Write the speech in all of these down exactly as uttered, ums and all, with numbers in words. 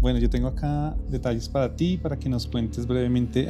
Bueno, yo tengo acá detalles para ti, para que nos cuentes brevemente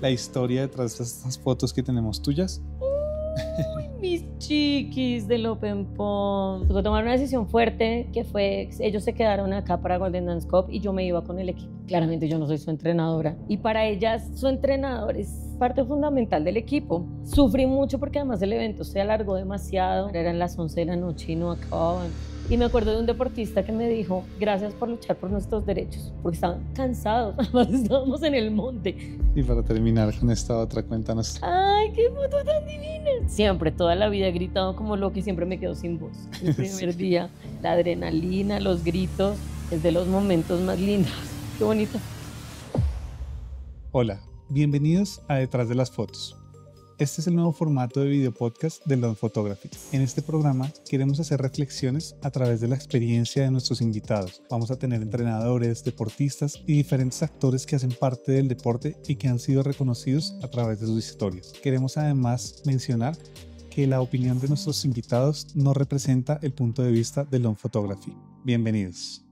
la historia detrás de estas fotos que tenemos tuyas. Uy, mis chiquis del Open Pond. Tuve que tomar una decisión fuerte, que fue, ellos se quedaron acá para Golden Dance Cup y yo me iba con el equipo. Claramente yo no soy su entrenadora. Y para ellas, su entrenador es parte fundamental del equipo. Sufrí mucho porque además el evento se alargó demasiado. Eran las once de la noche y no acababan. Y me acuerdo de un deportista que me dijo, gracias por luchar por nuestros derechos, porque estaban cansados, además estábamos en el monte. Y para terminar con esta otra, cuéntanos. ¡Ay, qué foto tan divina! Siempre, toda la vida he gritado como loca y siempre me quedo sin voz. El primer sí. día, la adrenalina, los gritos, es de los momentos más lindos. ¡Qué bonito! Hola, bienvenidos a Detrás de las Fotos. Este es el nuevo formato de video podcast de LÖND Photography. En este programa queremos hacer reflexiones a través de la experiencia de nuestros invitados. Vamos a tener entrenadores, deportistas y diferentes actores que hacen parte del deporte y que han sido reconocidos a través de sus historias. Queremos además mencionar que la opinión de nuestros invitados no representa el punto de vista de LÖND Photography. Bienvenidos.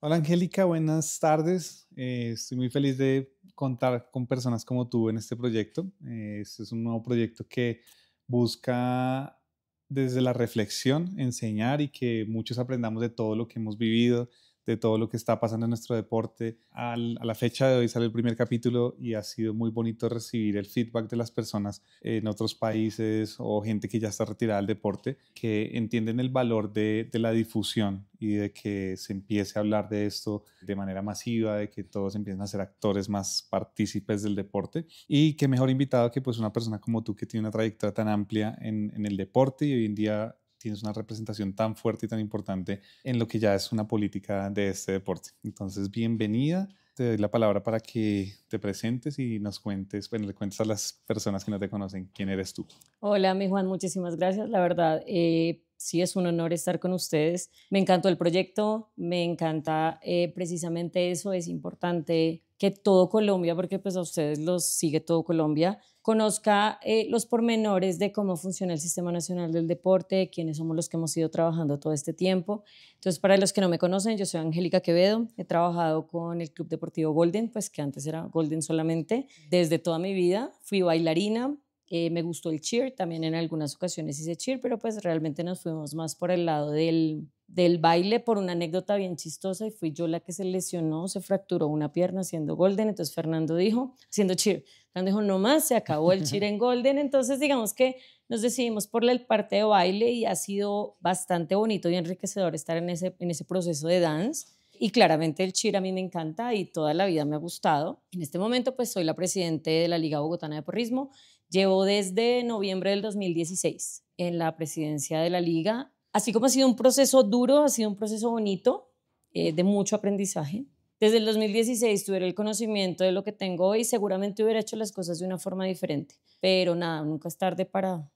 Hola Angélica, buenas tardes. Eh, estoy muy feliz de contar con personas como tú en este proyecto. Eh, este es un nuevo proyecto que busca desde la reflexión enseñar y que muchos aprendamos de todo lo que hemos vivido, de todo lo que está pasando en nuestro deporte. Al, a la fecha de hoy sale el primer capítulo y ha sido muy bonito recibir el feedback de las personas en otros países o gente que ya está retirada del deporte, que entienden el valor de, de la difusión y de que se empiece a hablar de esto de manera masiva, de que todos empiecen a ser actores más partícipes del deporte. Y qué mejor invitado que pues una persona como tú que tiene una trayectoria tan amplia en, en el deporte y hoy en día tienes una representación tan fuerte y tan importante en lo que ya es una política de este deporte. Entonces, bienvenida. Te doy la palabra para que te presentes y nos cuentes, bueno, le cuentes a las personas que no te conocen quién eres tú. Hola, mi Juan, muchísimas gracias. La verdad, eh, sí es un honor estar con ustedes. Me encantó el proyecto, me encanta eh, precisamente eso. Es importante que todo Colombia, porque pues a ustedes los sigue todo Colombia, conozca eh, los pormenores de cómo funciona el Sistema Nacional del Deporte, quiénes somos los que hemos ido trabajando todo este tiempo. Entonces, para los que no me conocen, yo soy Angélica Quevedo, he trabajado con el Club Deportivo Golden, pues que antes era Golden solamente, desde toda mi vida. Fui bailarina, eh, me gustó el cheer, también en algunas ocasiones hice cheer, pero pues realmente nos fuimos más por el lado del... del baile por una anécdota bien chistosa y fui yo la que se lesionó, se fracturó una pierna haciendo Golden, entonces Fernando dijo, haciendo cheer, Fernando dijo, no más, se acabó el cheer en Golden, entonces digamos que nos decidimos por la parte de baile y ha sido bastante bonito y enriquecedor estar en ese, en ese proceso de dance y claramente el cheer a mí me encanta y toda la vida me ha gustado. En este momento pues soy la presidente de la Liga Bogotana de Porrismo, llevo desde noviembre del dos mil dieciséis en la presidencia de la Liga. Así como ha sido un proceso duro, ha sido un proceso bonito, eh, de mucho aprendizaje. Desde el dos mil dieciséis tuve el conocimiento de lo que tengo hoy, seguramente hubiera hecho las cosas de una forma diferente, pero nada, nunca es tarde para,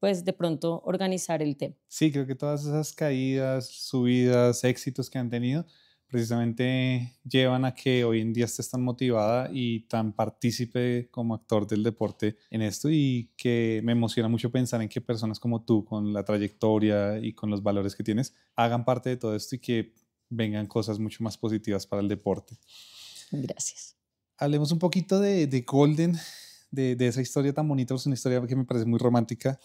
pues, de pronto organizar el tema. Sí, creo que todas esas caídas, subidas, éxitos que han tenido, precisamente llevan a que hoy en día estés tan motivada y tan partícipe como actor del deporte en esto y que me emociona mucho pensar en que personas como tú, con la trayectoria y con los valores que tienes, hagan parte de todo esto y que vengan cosas mucho más positivas para el deporte. Gracias. Hablemos un poquito de, de Golden, de, de esa historia tan bonita, es una historia que me parece muy romántica.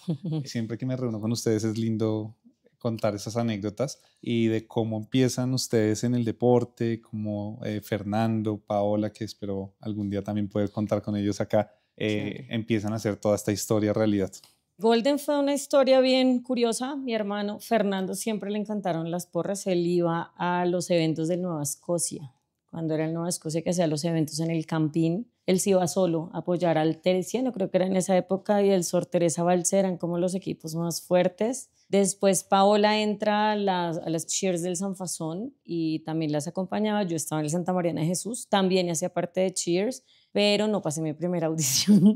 Siempre que me reúno con ustedes es lindo contar esas anécdotas y de cómo empiezan ustedes en el deporte, como eh, Fernando, Paola, que espero algún día también poder contar con ellos acá, eh, sí. empiezan a hacer toda esta historia realidad. Golden fue una historia bien curiosa. Mi hermano Fernando siempre le encantaron las porras. Él iba a los eventos de Nueva Escocia. Cuando era en Nueva Escocia que hacía los eventos en el campín, él se iba solo a apoyar al Teresiano, creo que era en esa época, y el Sor Teresa Balcer eran como los equipos más fuertes. Después Paola entra a las, a las cheers del Sanfazón y también las acompañaba. Yo estaba en el Santa Mariana de Jesús, también hacía parte de cheers, pero no pasé mi primera audición.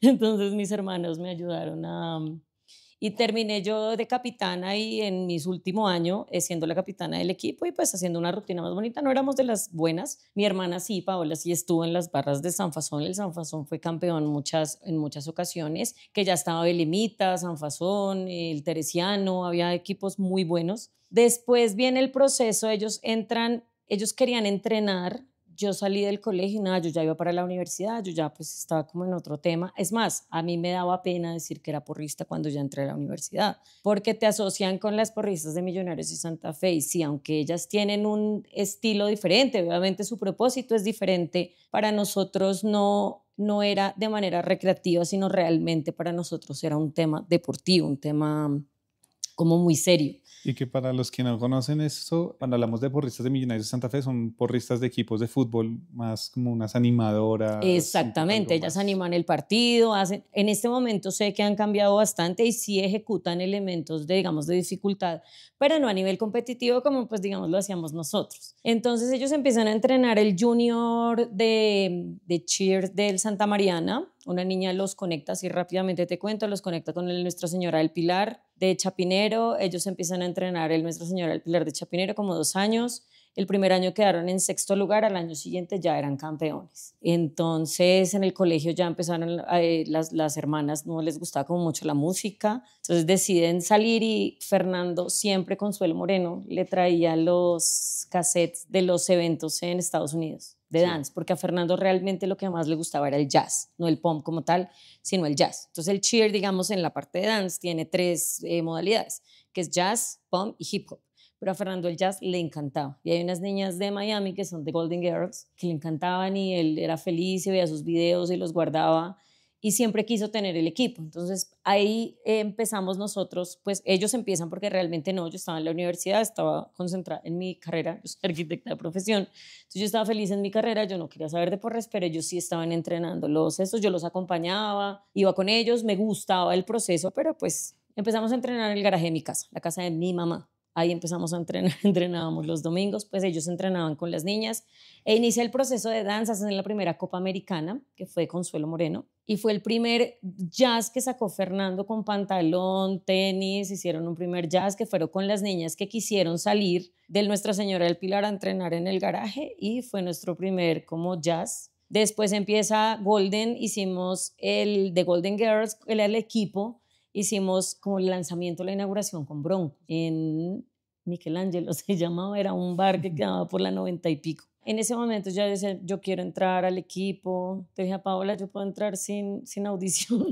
Entonces mis hermanos me ayudaron a... Y terminé yo de capitana y en mis último año eh, siendo la capitana del equipo y pues haciendo una rutina más bonita. No éramos de las buenas. Mi hermana sí, Paola sí estuvo en las barras de Sanfazón. El Sanfazón fue campeón muchas, en muchas ocasiones, que ya estaba Belimita, Sanfazón, el Teresiano, había equipos muy buenos. Después viene el proceso, ellos entran, ellos querían entrenar. Yo salí del colegio y nada, yo ya iba para la universidad, yo ya pues estaba como en otro tema. Es más, a mí me daba pena decir que era porrista cuando ya entré a la universidad, porque te asocian con las porristas de Millonarios y Santa Fe. Y sí, aunque ellas tienen un estilo diferente, obviamente su propósito es diferente, para nosotros no, no era de manera recreativa, sino realmente para nosotros era un tema deportivo, un tema como muy serio. Y que para los que no conocen esto, cuando hablamos de porristas de Millonarios de Santa Fe, son porristas de equipos de fútbol, más como unas animadoras. Exactamente, ellas animan el partido, hacen, en este momento sé que han cambiado bastante y sí ejecutan elementos de, digamos, de dificultad, pero no a nivel competitivo como pues digamos lo hacíamos nosotros. Entonces ellos empiezan a entrenar el junior de, de cheer del Santa Mariana. Una niña los conecta, así rápidamente te cuento, los conecta con el Nuestra Señora del Pilar de Chapinero. Ellos empiezan a entrenar el Nuestra Señora del Pilar de Chapinero como dos años. El primer año quedaron en sexto lugar, al año siguiente ya eran campeones. Entonces en el colegio ya empezaron, eh, las, las hermanas no les gustaba como mucho la música, entonces deciden salir y Fernando, siempre Consuelo Moreno, le traía los cassettes de los eventos en Estados Unidos de dance, porque a Fernando realmente lo que más le gustaba era el jazz, no el pom como tal, sino el jazz. Entonces el cheer, digamos, en la parte de dance tiene tres eh, modalidades, que es jazz, pom y hip hop. Pero a Fernando el jazz le encantaba. Y hay unas niñas de Miami que son de Golden Girls, que le encantaban y él era feliz y veía sus videos y los guardaba y siempre quiso tener el equipo. Entonces ahí empezamos nosotros, pues ellos empiezan porque realmente no, yo estaba en la universidad, estaba concentrada en mi carrera, yo soy arquitecta de profesión, entonces yo estaba feliz en mi carrera, yo no quería saber de porras, pero ellos sí estaban entrenando los estos, yo los acompañaba, iba con ellos, me gustaba el proceso, pero pues empezamos a entrenar en el garaje de mi casa, la casa de mi mamá. Ahí empezamos a entrenar, entrenábamos los domingos, pues ellos entrenaban con las niñas e inicia el proceso de danzas en la primera Copa Americana, que fue Consuelo Moreno, y fue el primer jazz que sacó Fernando con pantalón, tenis, hicieron un primer jazz que fueron con las niñas que quisieron salir del Nuestra Señora del Pilar a entrenar en el garaje y fue nuestro primer como jazz. Después empieza Golden, hicimos el de Golden Girls, el, el equipo. Hicimos como el lanzamiento, la inauguración con Bronco en Michelangelo, se llamaba, era un bar que quedaba por la noventa y pico. En ese momento ya decía, yo quiero entrar al equipo. Te dije a Paola, yo puedo entrar sin, sin audición.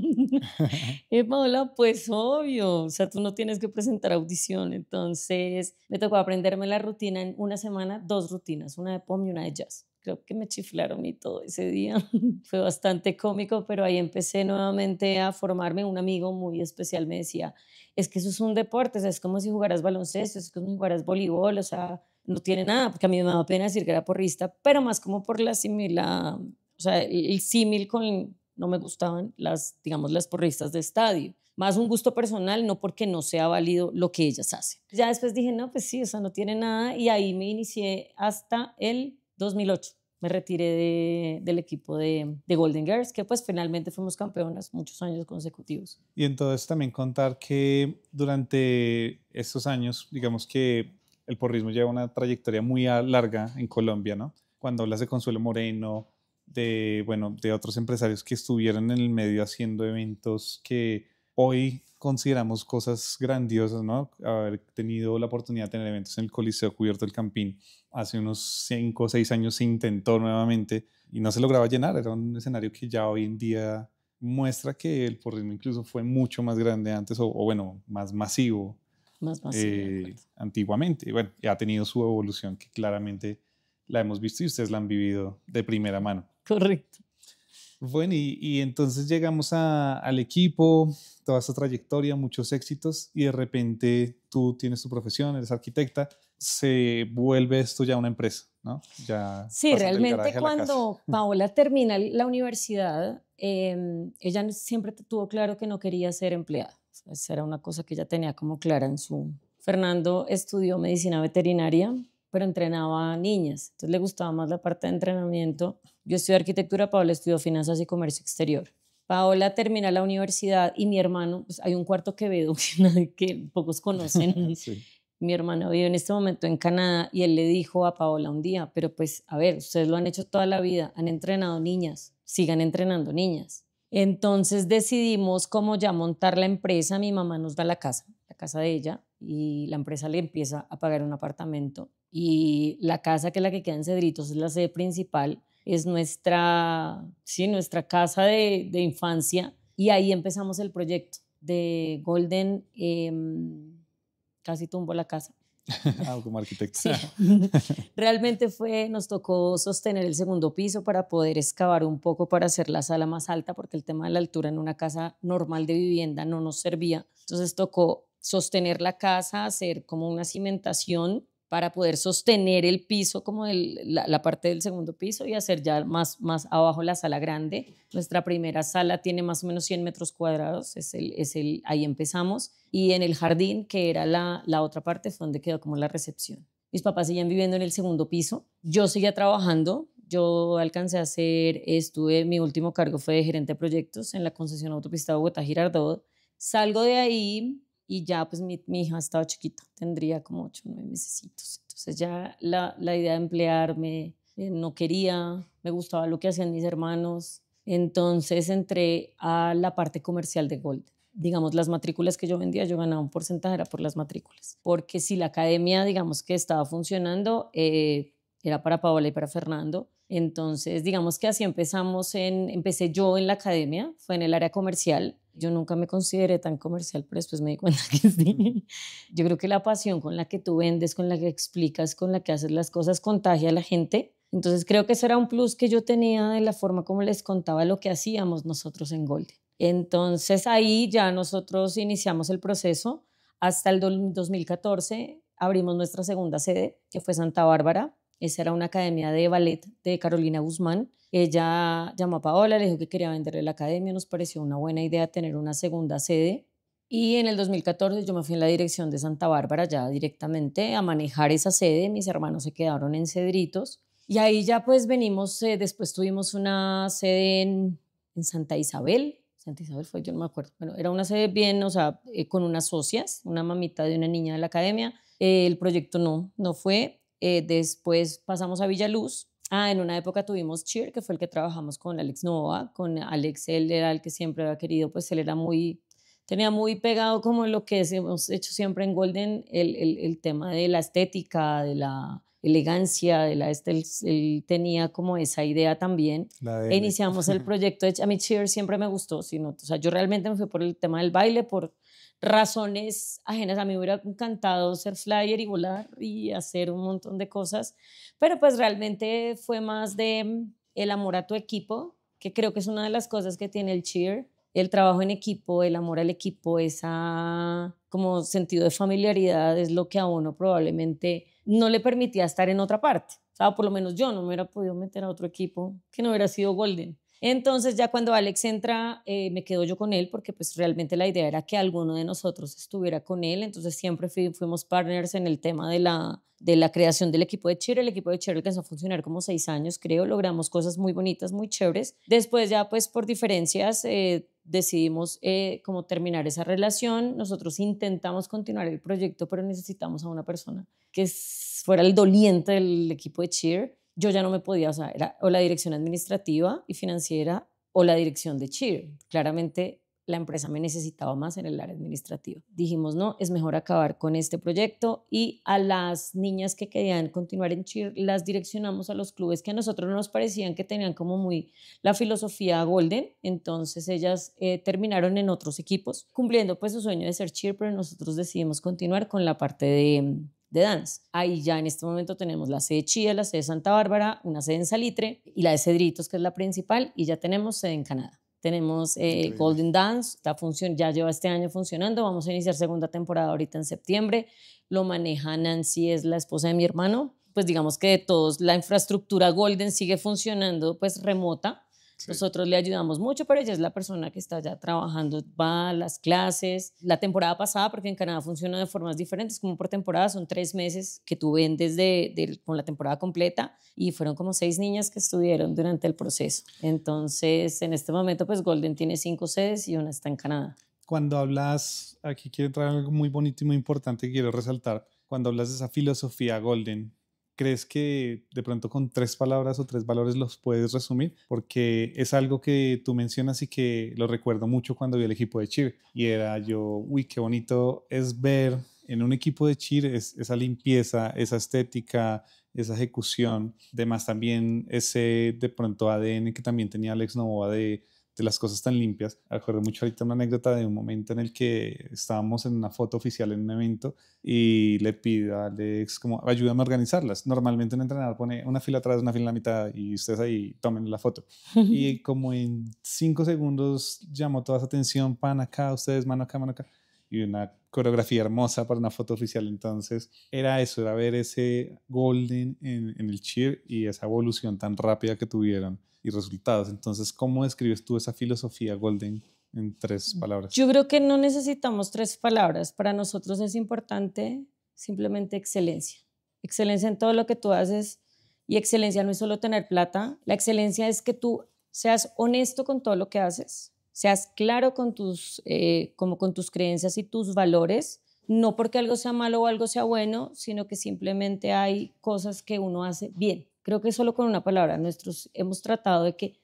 Y Paola, pues obvio, o sea, tú no tienes que presentar audición. Entonces me tocó aprenderme la rutina en una semana, dos rutinas, una de pom y una de jazz. Creo que me chiflaron y todo ese día. Fue bastante cómico, pero ahí empecé nuevamente a formarme. Un amigo muy especial me decía, es que eso es un deporte, o sea, es como si jugaras baloncesto, es como si jugaras voleibol, o sea, no tiene nada, porque a mí me da pena decir que era porrista, pero más como por la simila, o sea, el, el símil con, no me gustaban las, digamos, las porristas de estadio. Más un gusto personal, no porque no sea válido lo que ellas hacen. Ya después dije, no, pues sí, o sea, no tiene nada, y ahí me inicié hasta el dos mil ocho, me retiré de, del equipo de, de Golden Girls, que pues finalmente fuimos campeonas muchos años consecutivos. Y entonces también contar que durante estos años, digamos que el porrismo lleva una trayectoria muy larga en Colombia, ¿no? Cuando hablas de Consuelo Moreno, de, bueno, de otros empresarios que estuvieron en el medio haciendo eventos que hoy consideramos cosas grandiosas, ¿no? Haber tenido la oportunidad de tener eventos en el Coliseo Cubierto del Campín. Hace unos cinco o seis años se intentó nuevamente y no se lograba llenar. Era un escenario que ya hoy en día muestra que el porrismo incluso fue mucho más grande antes, o, o bueno, más masivo, más masivo eh, antiguamente. Bueno, ha tenido su evolución que claramente la hemos visto y ustedes la han vivido de primera mano. Correcto. Bueno, y, y entonces llegamos a, al equipo, toda esta trayectoria, muchos éxitos, y de repente tú tienes tu profesión, eres arquitecta, se vuelve esto ya una empresa, ¿no? Ya sí, realmente cuando Paola termina la universidad, eh, ella siempre tuvo claro que no quería ser empleada. Esa era una cosa que ella tenía como clara en su... Fernando estudió medicina veterinaria, pero entrenaba niñas, entonces le gustaba más la parte de entrenamiento. Yo estudié arquitectura, Paola estudió finanzas y comercio exterior. Paola termina la universidad y mi hermano, pues hay un cuarto Quevedo que, que pocos conocen. Sí. Mi hermano vive en este momento en Canadá y él le dijo a Paola un día, pero pues, a ver, ustedes lo han hecho toda la vida, han entrenado niñas, sigan entrenando niñas. Entonces decidimos como ya montar la empresa, mi mamá nos da la casa, la casa de ella, y la empresa le empieza a pagar un apartamento. Y la casa, que es la que queda en Cedritos, es la sede principal, es nuestra, sí, nuestra casa de, de infancia, y ahí empezamos el proyecto de Golden. eh, Casi tumbo la casa. Ah, como arquitecto. Sí. Realmente fue, nos tocó sostener el segundo piso para poder excavar un poco para hacer la sala más alta, porque el tema de la altura en una casa normal de vivienda no nos servía. Entonces tocó sostener la casa, hacer como una cimentación para poder sostener el piso, como el, la, la parte del segundo piso, y hacer ya más, más abajo la sala grande. Nuestra primera sala tiene más o menos cien metros cuadrados, es el, es el, ahí empezamos. Y en el jardín, que era la, la otra parte, fue donde quedó como la recepción. Mis papás seguían viviendo en el segundo piso, yo seguía trabajando, yo alcancé a hacer, estuve, mi último cargo fue de gerente de proyectos en la concesión autopista Bogotá-Girardot. Salgo de ahí... Y ya pues mi, mi hija estaba chiquita, tendría como ocho o nueve mesecitos. Entonces ya la, la idea de emplearme, eh, no quería, me gustaba lo que hacían mis hermanos. Entonces entré a la parte comercial de Golden. Digamos, las matrículas que yo vendía, yo ganaba un porcentaje, era por las matrículas. Porque si la academia, digamos, que estaba funcionando, eh, era para Paola y para Fernando. Entonces, digamos que así empezamos, en, empecé yo en la academia, fue en el área comercial. Yo nunca me consideré tan comercial, pero después me di cuenta que sí. Yo creo que la pasión con la que tú vendes, con la que explicas, con la que haces las cosas, contagia a la gente. Entonces creo que eso era un plus que yo tenía de la forma como les contaba lo que hacíamos nosotros en Golden. Entonces ahí ya nosotros iniciamos el proceso. Hasta el dos mil catorce abrimos nuestra segunda sede, que fue Santa Bárbara. Esa era una academia de ballet de Carolina Guzmán. Ella llamó a Paola, le dijo que quería venderle la academia, nos pareció una buena idea tener una segunda sede. Y en el dos mil catorce yo me fui en la dirección de Santa Bárbara ya directamente a manejar esa sede, mis hermanos se quedaron en Cedritos. Y ahí ya pues venimos, eh, después tuvimos una sede en, en Santa Isabel, Santa Isabel fue, yo no me acuerdo, bueno, era una sede bien, o sea, eh, con unas socias, una mamita de una niña de la academia. Eh, el proyecto no, no fue. Eh, después pasamos a Villaluz. Ah, en una época tuvimos Cheer, que fue el que trabajamos con Alex Nova. Con Alex, él era el que siempre había querido, pues él era muy, tenía muy pegado como lo que hemos hecho siempre en Golden, el, el, el tema de la estética, de la elegancia, de la, este, él, él tenía como esa idea también. E iniciamos el proyecto. De, a mí Cheer siempre me gustó, sino, o sea, yo realmente me fui por el tema del baile, por razones ajenas. A mí me hubiera encantado ser flyer y volar y hacer un montón de cosas, pero pues realmente fue más de el amor a tu equipo, que creo que es una de las cosas que tiene el Cheer, el trabajo en equipo, el amor al equipo, esa como sentido de familiaridad es lo que a uno probablemente no le permitía estar en otra parte, o sea, por lo menos yo no me hubiera podido meter a otro equipo que no hubiera sido Golden. Entonces ya cuando Alex entra, eh, me quedo yo con él, porque pues realmente la idea era que alguno de nosotros estuviera con él. Entonces siempre fui, fuimos partners en el tema de la, de la creación del equipo de Cheer. El equipo de Cheer alcanzó a funcionar como seis años, creo. Logramos cosas muy bonitas, muy chéveres. Después ya pues por diferencias eh, decidimos eh, como terminar esa relación. Nosotros intentamos continuar el proyecto, pero necesitamos a una persona que fuera el doliente del equipo de Cheer. Yo ya no me podía, o sea, era o la dirección administrativa y financiera o la dirección de Cheer. Claramente la empresa me necesitaba más en el área administrativa. Dijimos, no, es mejor acabar con este proyecto, y a las niñas que querían continuar en Cheer las direccionamos a los clubes que a nosotros nos parecían que tenían como muy la filosofía Golden. Entonces ellas eh, terminaron en otros equipos, cumpliendo pues su sueño de ser Cheer, pero nosotros decidimos continuar con la parte de... de dance. Ahí ya en este momento tenemos la sede Chía, la sede Santa Bárbara, una sede en Salitre y la de Cedritos, que es la principal, y ya tenemos sede en Canadá. Tenemos eh, Golden Dance, la función ya lleva este año funcionando, vamos a iniciar segunda temporada ahorita en septiembre, lo maneja Nancy, es la esposa de mi hermano. Pues digamos que de todos, la infraestructura Golden sigue funcionando pues remota, Sí. Nosotros le ayudamos mucho, pero ella es la persona que está ya trabajando, va a las clases. La temporada pasada, porque en Canadá funciona de formas diferentes, como por temporada, son tres meses que tú vendes de, de, con la temporada completa, y fueron como seis niñas que estuvieron durante el proceso. Entonces, en este momento, pues Golden tiene cinco sedes y una está en Canadá. Cuando hablas, aquí quiero traer algo muy bonito y muy importante que quiero resaltar. Cuando hablas de esa filosofía Golden, ¿crees que de pronto con tres palabras o tres valores los puedes resumir? Porque es algo que tú mencionas y que lo recuerdo mucho cuando vi el equipo de cheer. Y era yo, uy, qué bonito es ver en un equipo de cheer es, esa limpieza, esa estética, esa ejecución. Además también ese de pronto A D N que también tenía Alex Nova de, de las cosas tan limpias. Recuerdo mucho ahorita una anécdota de un momento en el que estábamos en una foto oficial en un evento y le pido a Alex como, ayúdame a organizarlas. Normalmente un entrenador pone una fila atrás, una fila en la mitad y ustedes ahí tomen la foto. Y como en cinco segundos llamó toda esa atención, pan acá, ustedes, mano acá, mano acá. Y una coreografía hermosa para una foto oficial. Entonces era eso, era ver ese Golden en, en el cheer y esa evolución tan rápida que tuvieron y resultados. Entonces, ¿cómo describes tú esa filosofía Golden en tres palabras? Yo creo que no necesitamos tres palabras. Para nosotros es importante simplemente excelencia. Excelencia en todo lo que tú haces, y excelencia no es solo tener plata. La excelencia es que tú seas honesto con todo lo que haces, seas claro con tus, eh, como con tus creencias y tus valores, no porque algo sea malo o algo sea bueno, sino que simplemente hay cosas que uno hace bien. Creo que solo con una palabra, nosotros hemos tratado de que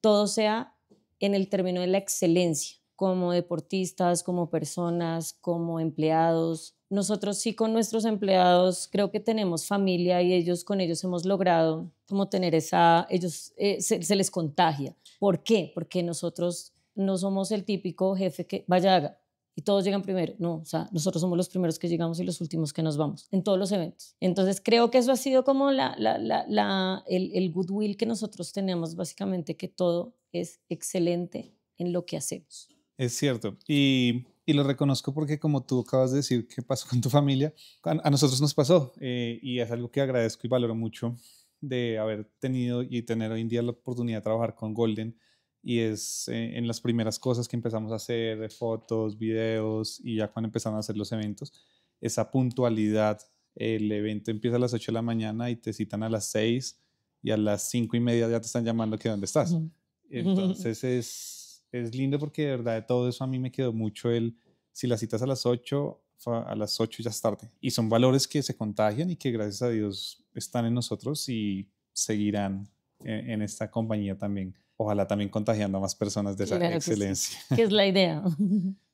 todo sea en el término de la excelencia, como deportistas, como personas, como empleados. Nosotros sí con nuestros empleados creo que tenemos familia y ellos, con ellos hemos logrado como tener esa, ellos eh, se, se les contagia. ¿Por qué? Porque nosotros no somos el típico jefe que vaya, haga, y todos llegan primero. No, o sea, nosotros somos los primeros que llegamos y los últimos que nos vamos en todos los eventos. Entonces creo que eso ha sido como la, la, la, la, el, el goodwill que nosotros tenemos, básicamente, que todo es excelente en lo que hacemos. Es cierto, y, y lo reconozco porque, como tú acabas de decir, ¿qué pasó con tu familia? A, a nosotros nos pasó, eh, y es algo que agradezco y valoro mucho de haber tenido y tener hoy en día la oportunidad de trabajar con Golden. Y es eh, en las primeras cosas que empezamos a hacer, fotos, videos, y ya cuando empezaron a hacer los eventos, esa puntualidad. El evento empieza a las ocho de la mañana y te citan a las seis, y a las cinco y media ya te están llamando que dónde estás. Uh-huh. Entonces es, es lindo porque de verdad de todo eso a mí me quedó mucho el, si la citas a las ocho, a las ocho ya es tarde. Y son valores que se contagian y que gracias a Dios están en nosotros y seguirán en, en esta compañía también. Ojalá también contagiando a más personas de esa claro excelencia. Que, sí, que es la idea.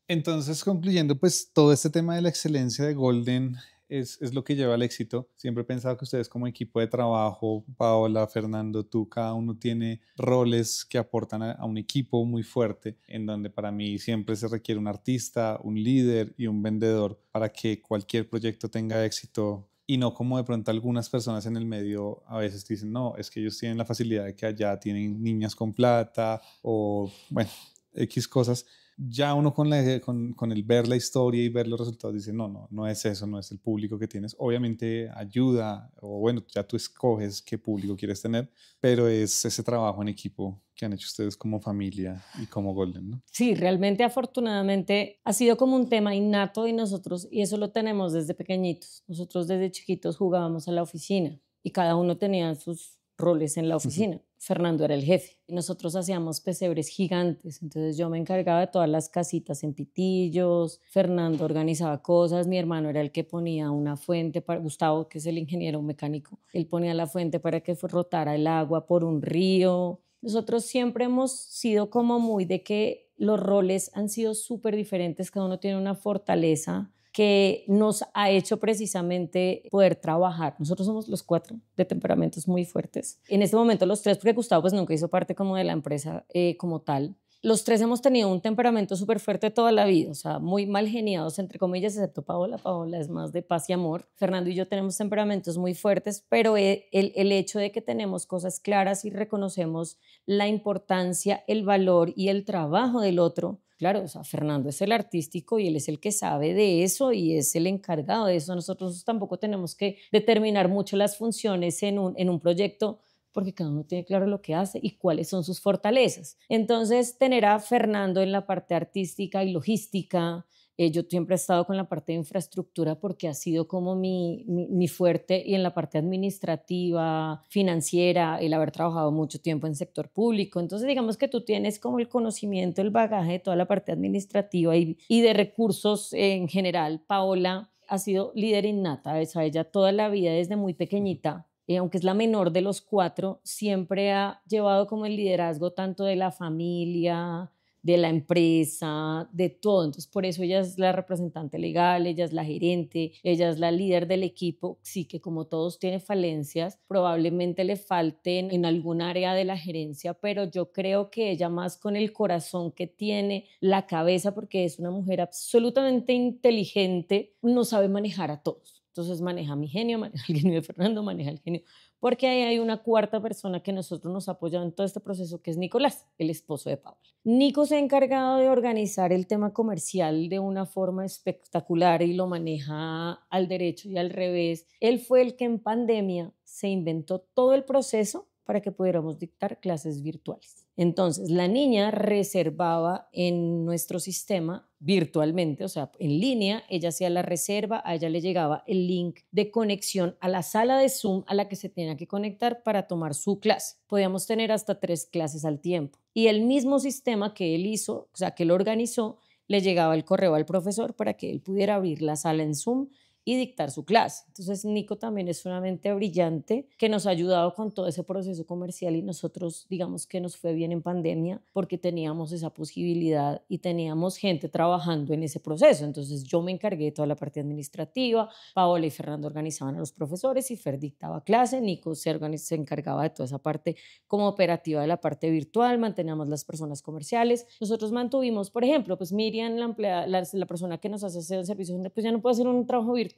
Entonces, concluyendo, pues todo este tema de la excelencia de Golden es, es lo que lleva al éxito. Siempre he pensado que ustedes como equipo de trabajo, Paola, Fernando, tú, cada uno tiene roles que aportan a, a un equipo muy fuerte, en donde para mí siempre se requiere un artista, un líder y un vendedor para que cualquier proyecto tenga éxito. Y no como de pronto algunas personas en el medio a veces dicen, no, es que ellos tienen la facilidad de que allá tienen niñas con plata o, bueno, X cosas. Ya uno con, la, con, con el ver la historia y ver los resultados dice, no, no, no es eso, no es el público que tienes. Obviamente ayuda, o bueno, ya tú escoges qué público quieres tener, pero es ese trabajo en equipo que han hecho ustedes como familia y como Golden, ¿no? Sí, realmente, afortunadamente, ha sido como un tema innato, y nosotros, y eso lo tenemos desde pequeñitos. Nosotros desde chiquitos jugábamos a la oficina y cada uno tenía sus roles en la oficina. Uh-huh. Fernando era el jefe. Nosotros hacíamos pesebres gigantes, entonces yo me encargaba de todas las casitas en pitillos, Fernando organizaba cosas, mi hermano era el que ponía una fuente, para Gustavo, que es el ingeniero mecánico, él ponía la fuente para que rotara el agua por un río. Nosotros siempre hemos sido como muy de que los roles han sido súper diferentes, cada uno tiene una fortaleza que nos ha hecho precisamente poder trabajar. Nosotros somos los cuatro de temperamentos muy fuertes. En este momento los tres, porque Gustavo pues nunca hizo parte como de la empresa eh, como tal. Los tres hemos tenido un temperamento súper fuerte toda la vida, o sea, muy mal geniados, entre comillas, excepto Paola. Paola es más de paz y amor. Fernando y yo tenemos temperamentos muy fuertes, pero el, el hecho de que tenemos cosas claras y reconocemos la importancia, el valor y el trabajo del otro. Claro, o sea, Fernando es el artístico y él es el que sabe de eso y es el encargado de eso. Nosotros tampoco tenemos que determinar mucho las funciones en un, en un proyecto, porque cada uno tiene claro lo que hace y cuáles son sus fortalezas. Entonces, tener a Fernando en la parte artística y logística, eh, yo siempre he estado con la parte de infraestructura porque ha sido como mi, mi, mi fuerte, y en la parte administrativa, financiera, el haber trabajado mucho tiempo en sector público. Entonces, digamos que tú tienes como el conocimiento, el bagaje de toda la parte administrativa y, y de recursos en general. Paola ha sido líder innata, o sea, ella toda la vida desde muy pequeñita, Eh, aunque es la menor de los cuatro, siempre ha llevado como el liderazgo tanto de la familia, de la empresa, de todo. Entonces, por eso ella es la representante legal, ella es la gerente, ella es la líder del equipo. Sí que como todos tiene falencias, probablemente le falten en algún área de la gerencia, pero yo creo que ella, más con el corazón que tiene, la cabeza, porque es una mujer absolutamente inteligente, no sabe manejar a todos. Entonces maneja mi genio, maneja el genio de Fernando, maneja el genio, porque ahí hay una cuarta persona que nosotros nos ha apoyado en todo este proceso, que es Nicolás, el esposo de Paola. Nico se ha encargado de organizar el tema comercial de una forma espectacular y lo maneja al derecho y al revés. Él fue el que en pandemia se inventó todo el proceso para que pudiéramos dictar clases virtuales. Entonces, la niña reservaba en nuestro sistema virtualmente, o sea, en línea, ella hacía la reserva, a ella le llegaba el link de conexión a la sala de Zoom a la que se tenía que conectar para tomar su clase. Podíamos tener hasta tres clases al tiempo. Y el mismo sistema que él hizo, o sea, que él organizó, le llegaba el correo al profesor para que él pudiera abrir la sala en Zoom y dictar su clase. Entonces, Nico también es una mente brillante que nos ha ayudado con todo ese proceso comercial, y nosotros, digamos que nos fue bien en pandemia porque teníamos esa posibilidad y teníamos gente trabajando en ese proceso. Entonces, yo me encargué de toda la parte administrativa, Paola y Fernando organizaban a los profesores y Fer dictaba clase, Nico se, se encargaba de toda esa parte como operativa de la parte virtual, manteníamos las personas comerciales. Nosotros mantuvimos, por ejemplo, pues Miriam, la, empleada, la, la persona que nos hace el servicio, pues ya no puede hacer un trabajo virtual,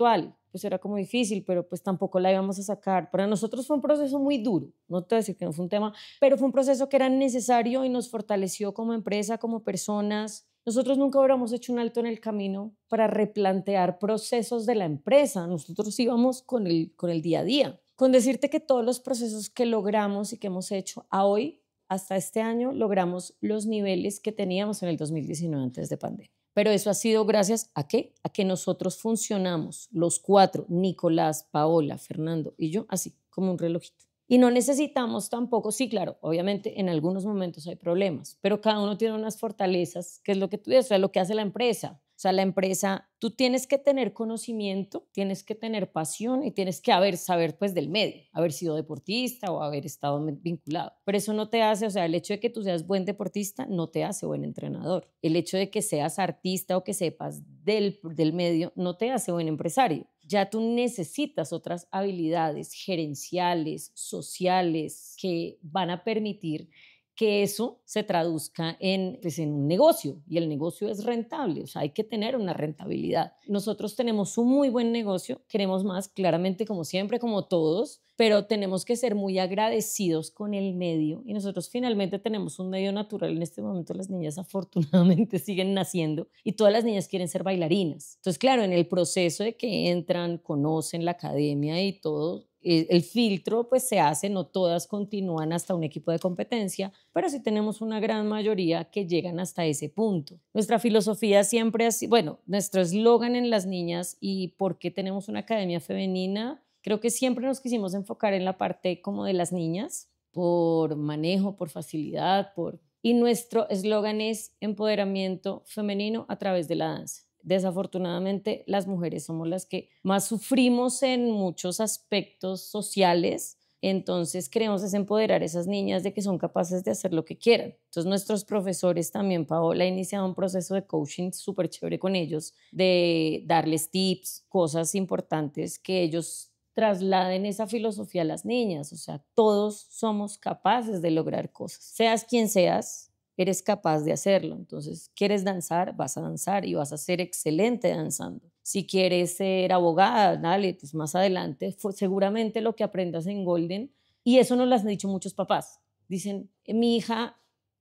pues era como difícil, pero pues tampoco la íbamos a sacar. Para nosotros fue un proceso muy duro, no te voy a decir que no fue un tema, pero fue un proceso que era necesario y nos fortaleció como empresa, como personas. Nosotros nunca hubiéramos hecho un alto en el camino para replantear procesos de la empresa. Nosotros íbamos con el, con el día a día. Con decirte que todos los procesos que logramos y que hemos hecho a hoy, hasta este año, logramos los niveles que teníamos en el dos mil diecinueve antes de pandemia. Pero eso ha sido gracias a qué? A que nosotros funcionamos, los cuatro, Nicolás, Paola, Fernando y yo, así, como un relojito. Y no necesitamos tampoco, sí, claro, obviamente en algunos momentos hay problemas, pero cada uno tiene unas fortalezas, que es lo que tú dices, o sea, lo que hace la empresa. O sea, la empresa, tú tienes que tener conocimiento, tienes que tener pasión y tienes que haber, saber pues del medio, haber sido deportista o haber estado vinculado. Pero eso no te hace, o sea, el hecho de que tú seas buen deportista no te hace buen entrenador. El hecho de que seas artista o que sepas del, del medio no te hace buen empresario. Ya tú necesitas otras habilidades gerenciales, sociales, que van a permitir que eso se traduzca en, pues, en un negocio, y el negocio es rentable, o sea, hay que tener una rentabilidad. Nosotros tenemos un muy buen negocio, queremos más, claramente, como siempre, como todos, pero tenemos que ser muy agradecidos con el medio, y nosotros finalmente tenemos un medio natural. En este momento las niñas afortunadamente siguen naciendo y todas las niñas quieren ser bailarinas. Entonces, claro, en el proceso de que entran, conocen la academia y todo, el filtro pues se hace, no todas continúan hasta un equipo de competencia, pero sí tenemos una gran mayoría que llegan hasta ese punto. Nuestra filosofía siempre ha sido, bueno, nuestro eslogan en las niñas y por qué tenemos una academia femenina, creo que siempre nos quisimos enfocar en la parte como de las niñas, por manejo, por facilidad, por... y nuestro eslogan es empoderamiento femenino a través de la danza. Desafortunadamente, las mujeres somos las que más sufrimos en muchos aspectos sociales, entonces queremos desempoderar a esas niñas de que son capaces de hacer lo que quieran. Entonces, nuestros profesores también, Paola ha iniciado un proceso de coaching súper chévere con ellos, de darles tips, cosas importantes que ellos trasladen esa filosofía a las niñas. O sea, todos somos capaces de lograr cosas, seas quien seas, eres capaz de hacerlo. Entonces, ¿quieres danzar? Vas a danzar y vas a ser excelente danzando. Si quieres ser abogada, dale, pues más adelante, fue seguramente lo que aprendas en Golden. Y eso nos lo han dicho muchos papás. Dicen, mi hija,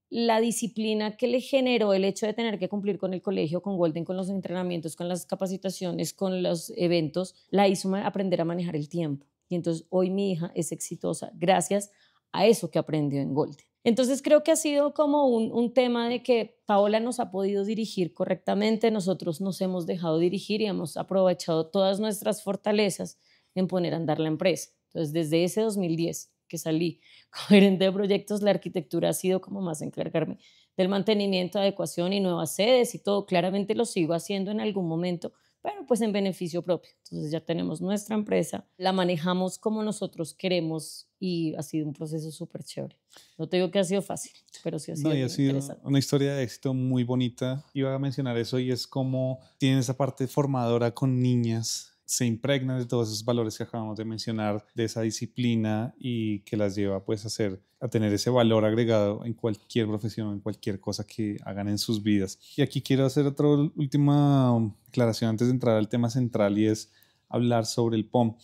la disciplina que le generó el hecho de tener que cumplir con el colegio, con Golden, con los entrenamientos, con las capacitaciones, con los eventos, la hizo aprender a manejar el tiempo. Y entonces hoy mi hija es exitosa gracias a a eso que aprendió en Golden. Entonces creo que ha sido como un, un tema de que Paola nos ha podido dirigir correctamente, nosotros nos hemos dejado dirigir y hemos aprovechado todas nuestras fortalezas en poner a andar la empresa. Entonces desde ese dos mil diez que salí gerente de proyectos, la arquitectura ha sido como más encargarme del mantenimiento, adecuación y nuevas sedes y todo. Claramente lo sigo haciendo en algún momento, pero pues en beneficio propio. Entonces ya tenemos nuestra empresa, la manejamos como nosotros queremos y ha sido un proceso súper chévere. No te digo que ha sido fácil, pero sí ha sido, no, y ha sido una historia de éxito muy bonita. Iba a mencionar eso, y es como tiene esa parte formadora con niñas, se impregnan de todos esos valores que acabamos de mencionar, de esa disciplina, y que las lleva pues a, hacer, a tener ese valor agregado en cualquier profesión, en cualquier cosa que hagan en sus vidas. Y aquí quiero hacer otra última aclaración antes de entrar al tema central, y es hablar sobre el P O M.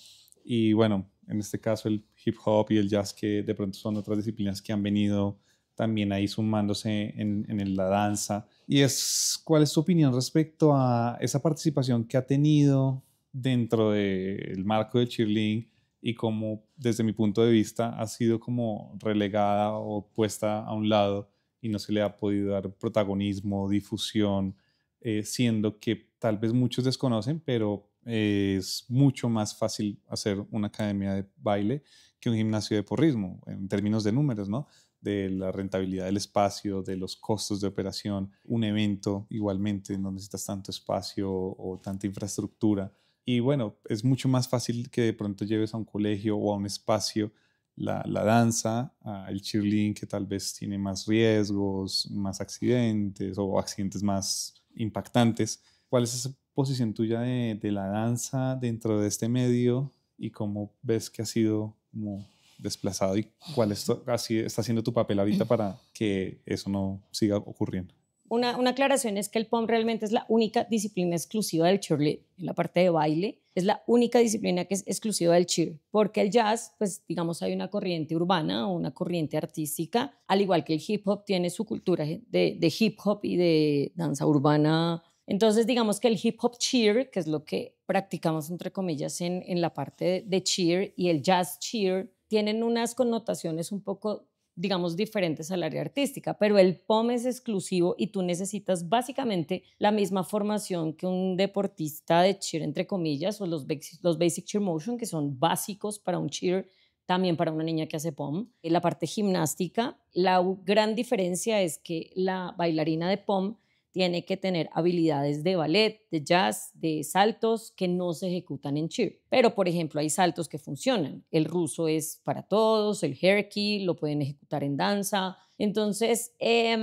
Y bueno, en este caso el hip hop y el jazz, que de pronto son otras disciplinas que han venido también ahí sumándose en, en la danza. Y es, ¿cuál es tu opinión respecto a esa participación que ha tenido dentro del marco del cheerleading y cómo, desde mi punto de vista, ha sido como relegada o puesta a un lado y no se le ha podido dar protagonismo, difusión, eh, siendo que tal vez muchos desconocen, pero eh, es mucho más fácil hacer una academia de baile que un gimnasio de porrismo, en términos de números, ¿no? De la rentabilidad del espacio, de los costos de operación, un evento igualmente no necesitas tanto espacio o tanta infraestructura. Y bueno, es mucho más fácil que de pronto lleves a un colegio o a un espacio la, la danza, el cheerleading, que tal vez tiene más riesgos, más accidentes o accidentes más impactantes. ¿Cuál es esa posición tuya de, de la danza dentro de este medio y cómo ves que ha sido como desplazado y cuál es tu, así está siendo tu papel ahorita para que eso no siga ocurriendo? Una, una aclaración es que el P O M realmente es la única disciplina exclusiva del cheerleading. En la parte de baile es la única disciplina que es exclusiva del cheer, porque el jazz, pues digamos, hay una corriente urbana o una corriente artística, al igual que el hip hop tiene su cultura de, de hip hop y de danza urbana. Entonces digamos que el hip hop cheer, que es lo que practicamos entre comillas en, en la parte de, de cheer, y el jazz cheer tienen unas connotaciones un poco digamos, diferentes al área artística, pero el P O M es exclusivo y tú necesitas básicamente la misma formación que un deportista de cheer, entre comillas, o los basic, los basic cheer motion, que son básicos para un cheer, también para una niña que hace P O M. En la parte gimnástica, la gran diferencia es que la bailarina de P O M tiene que tener habilidades de ballet, de jazz, de saltos que no se ejecutan en cheer. Pero, por ejemplo, hay saltos que funcionan. El ruso es para todos, el jerky lo pueden ejecutar en danza. Entonces, eh,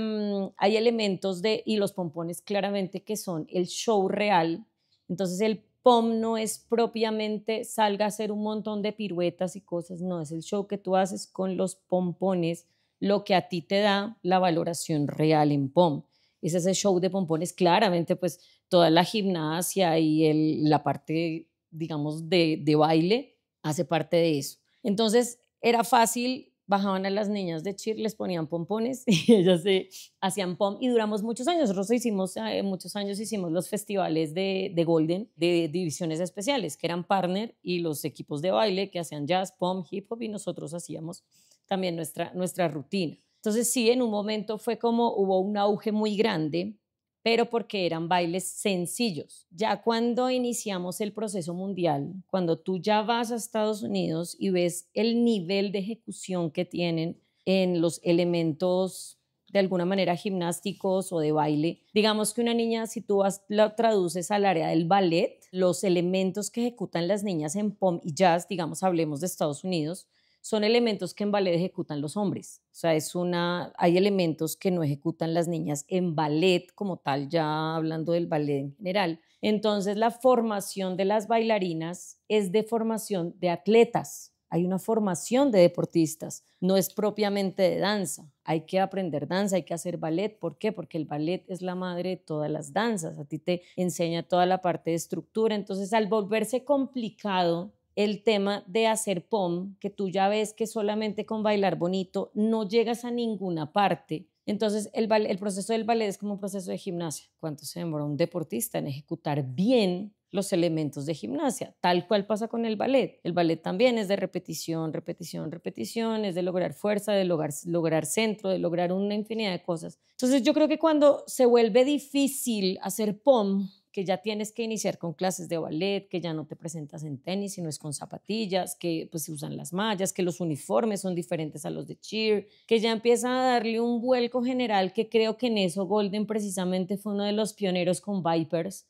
hay elementos de... Y los pompones claramente que son el show real. Entonces, el P O M no es propiamente salga a hacer un montón de piruetas y cosas. No, es el show que tú haces con los pompones lo que a ti te da la valoración real en P O M. Es ese show de pompones, claramente pues toda la gimnasia y el, la parte, digamos, de, de baile hace parte de eso. Entonces era fácil, bajaban a las niñas de cheer, les ponían pompones y ellas se hacían pom, y duramos muchos años. Nosotros hicimos, eh, muchos años hicimos los festivales de, de Golden, de divisiones especiales, que eran partner, y los equipos de baile que hacían jazz, pom, hip hop, y nosotros hacíamos también nuestra, nuestra rutina. Entonces sí, en un momento fue como hubo un auge muy grande, pero porque eran bailes sencillos. Ya cuando iniciamos el proceso mundial, cuando tú ya vas a Estados Unidos y ves el nivel de ejecución que tienen en los elementos de alguna manera gimnásticos o de baile, digamos que una niña, si tú vas, la traduces al área del ballet, los elementos que ejecutan las niñas en pom y jazz, digamos, hablemos de Estados Unidos, son elementos que en ballet ejecutan los hombres. O sea, es una, hay elementos que no ejecutan las niñas en ballet como tal, ya hablando del ballet en general. Entonces, la formación de las bailarinas es de formación de atletas. Hay una formación de deportistas, no es propiamente de danza. Hay que aprender danza, hay que hacer ballet. ¿Por qué? Porque el ballet es la madre de todas las danzas. A ti te enseña toda la parte de estructura. Entonces, al volverse complicado el tema de hacer P O M, que tú ya ves que solamente con bailar bonito no llegas a ninguna parte. Entonces, el, el proceso del ballet es como un proceso de gimnasia. ¿Cuánto se demora un deportista en ejecutar bien los elementos de gimnasia, tal cual pasa con el ballet. El ballet también es de repetición, repetición, repetición, es de lograr fuerza, de lograr, lograr centro, de lograr una infinidad de cosas. Entonces yo creo que cuando se vuelve difícil hacer P O M, que ya tienes que iniciar con clases de ballet, que ya no te presentas en tenis, sino es con zapatillas, que pues se usan las mallas, que los uniformes son diferentes a los de cheer, que ya empieza a darle un vuelco general, que creo que en eso Golden precisamente fue uno de los pioneros con Vipers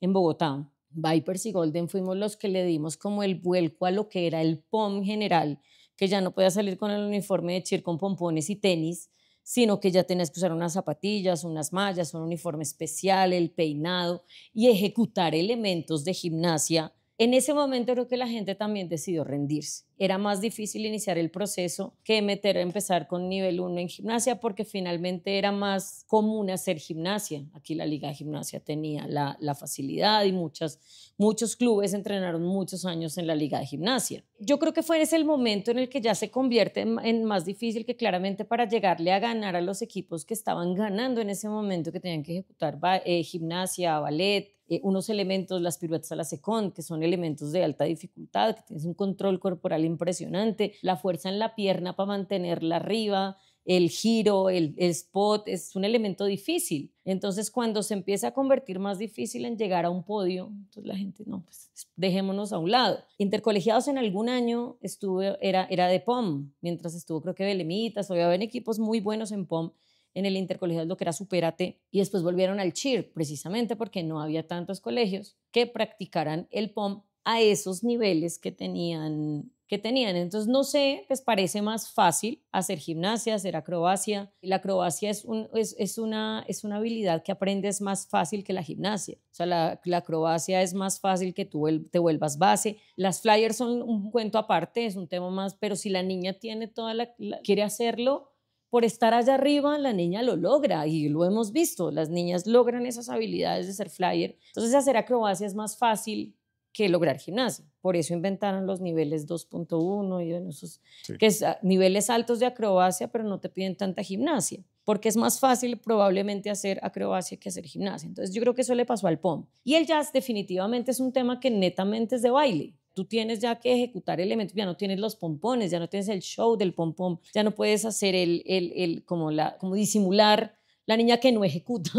en Bogotá. Vipers y Golden fuimos los que le dimos como el vuelco a lo que era el P O M general, que ya no podías salir con el uniforme de cheer con pompones y tenis, sino que ya tenías que usar unas zapatillas, unas mallas, un uniforme especial, el peinado y ejecutar elementos de gimnasia. En ese momento creo que la gente también decidió rendirse. Era más difícil iniciar el proceso que meter a empezar con nivel uno en gimnasia, porque finalmente era más común hacer gimnasia. Aquí la Liga de Gimnasia tenía la, la facilidad y muchas, muchos clubes entrenaron muchos años en la Liga de Gimnasia. Yo creo que fue ese el momento en el que ya se convierte en, en más difícil, que claramente para llegarle a ganar a los equipos que estaban ganando en ese momento, que tenían que ejecutar eh, gimnasia, ballet, eh, unos elementos, las piruetas a la secón, que son elementos de alta dificultad, que tienes un control corporal impresionante, la fuerza en la pierna para mantenerla arriba, el giro, el, el spot, es un elemento difícil. Entonces cuando se empieza a convertir más difícil en llegar a un podio, entonces la gente, no, pues dejémonos a un lado. Intercolegiados en algún año estuve, era, era de P O M, mientras estuvo creo que Belemitas, había equipos muy buenos en P O M, en el intercolegiado lo que era Supérate, y después volvieron al cheer, precisamente porque no había tantos colegios que practicaran el P O M a esos niveles que tenían que tenían. Entonces, no sé, pues parece más fácil hacer gimnasia, hacer acrobacia. La acrobacia es, un, es, es, una, es una habilidad que aprendes más fácil que la gimnasia. O sea, la, la acrobacia es más fácil que tú te vuelvas base. Las flyers son un cuento aparte, es un tema más, pero si la niña tiene toda la, la quiere hacerlo, por estar allá arriba, la niña lo logra y lo hemos visto. Las niñas logran esas habilidades de ser flyer. Entonces, hacer acrobacia es más fácil que lograr gimnasia. Por eso inventaron los niveles dos punto uno y bueno, esos sí, que es, niveles altos de acrobacia, pero no te piden tanta gimnasia, porque es más fácil probablemente hacer acrobacia que hacer gimnasia. Entonces yo creo que eso le pasó al P O M. Y el jazz definitivamente es un tema que netamente es de baile. Tú tienes ya que ejecutar elementos, ya no tienes los pompones, ya no tienes el show del pompón, ya no puedes hacer el, el, el como, la, como disimular la niña que no ejecuta.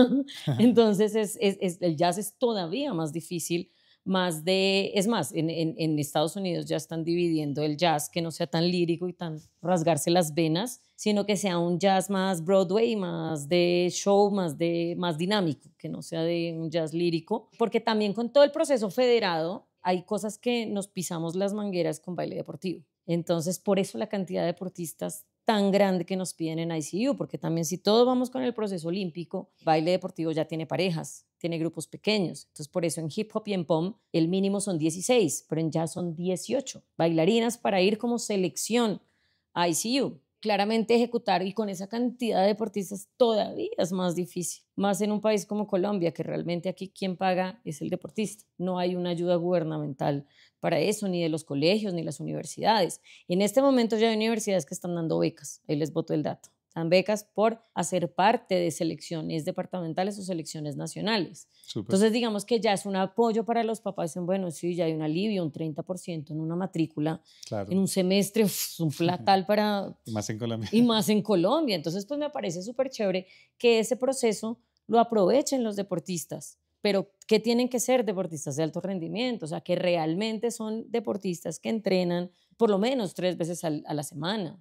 Entonces es, es, es, el jazz es todavía más difícil. Más de, es más, en, en, en Estados Unidos ya están dividiendo el jazz, que no sea tan lírico y tan rasgarse las venas, sino que sea un jazz más Broadway, más de show, más, de, más dinámico, que no sea de un jazz lírico, porque también con todo el proceso federado hay cosas que nos pisamos las mangueras con baile deportivo. Entonces, por eso la cantidad de deportistas tan grande que nos piden en I C U, porque también si todos vamos con el proceso olímpico, baile deportivo ya tiene parejas, tiene grupos pequeños. Entonces, por eso en hip hop y en P O M el mínimo son dieciséis, pero en jazz son dieciocho bailarinas para ir como selección a I C U. Claramente ejecutar y con esa cantidad de deportistas todavía es más difícil, más en un país como Colombia, que realmente aquí quien paga es el deportista. No hay una ayuda gubernamental para eso, ni de los colegios, ni las universidades. En este momento ya hay universidades que están dando becas, ahí les boto el dato. Dan becas por hacer parte de selecciones departamentales o selecciones nacionales. Super. Entonces digamos que ya es un apoyo para los papás. Dicen, bueno, sí, ya hay un alivio, un treinta por ciento en una matrícula, claro, en un semestre, uf, un platal para... Y más en Colombia. Y más en Colombia. Entonces pues me parece súper chévere que ese proceso lo aprovechen los deportistas, pero que tienen que ser deportistas de alto rendimiento, o sea, que realmente son deportistas que entrenan por lo menos tres veces al, a la semana,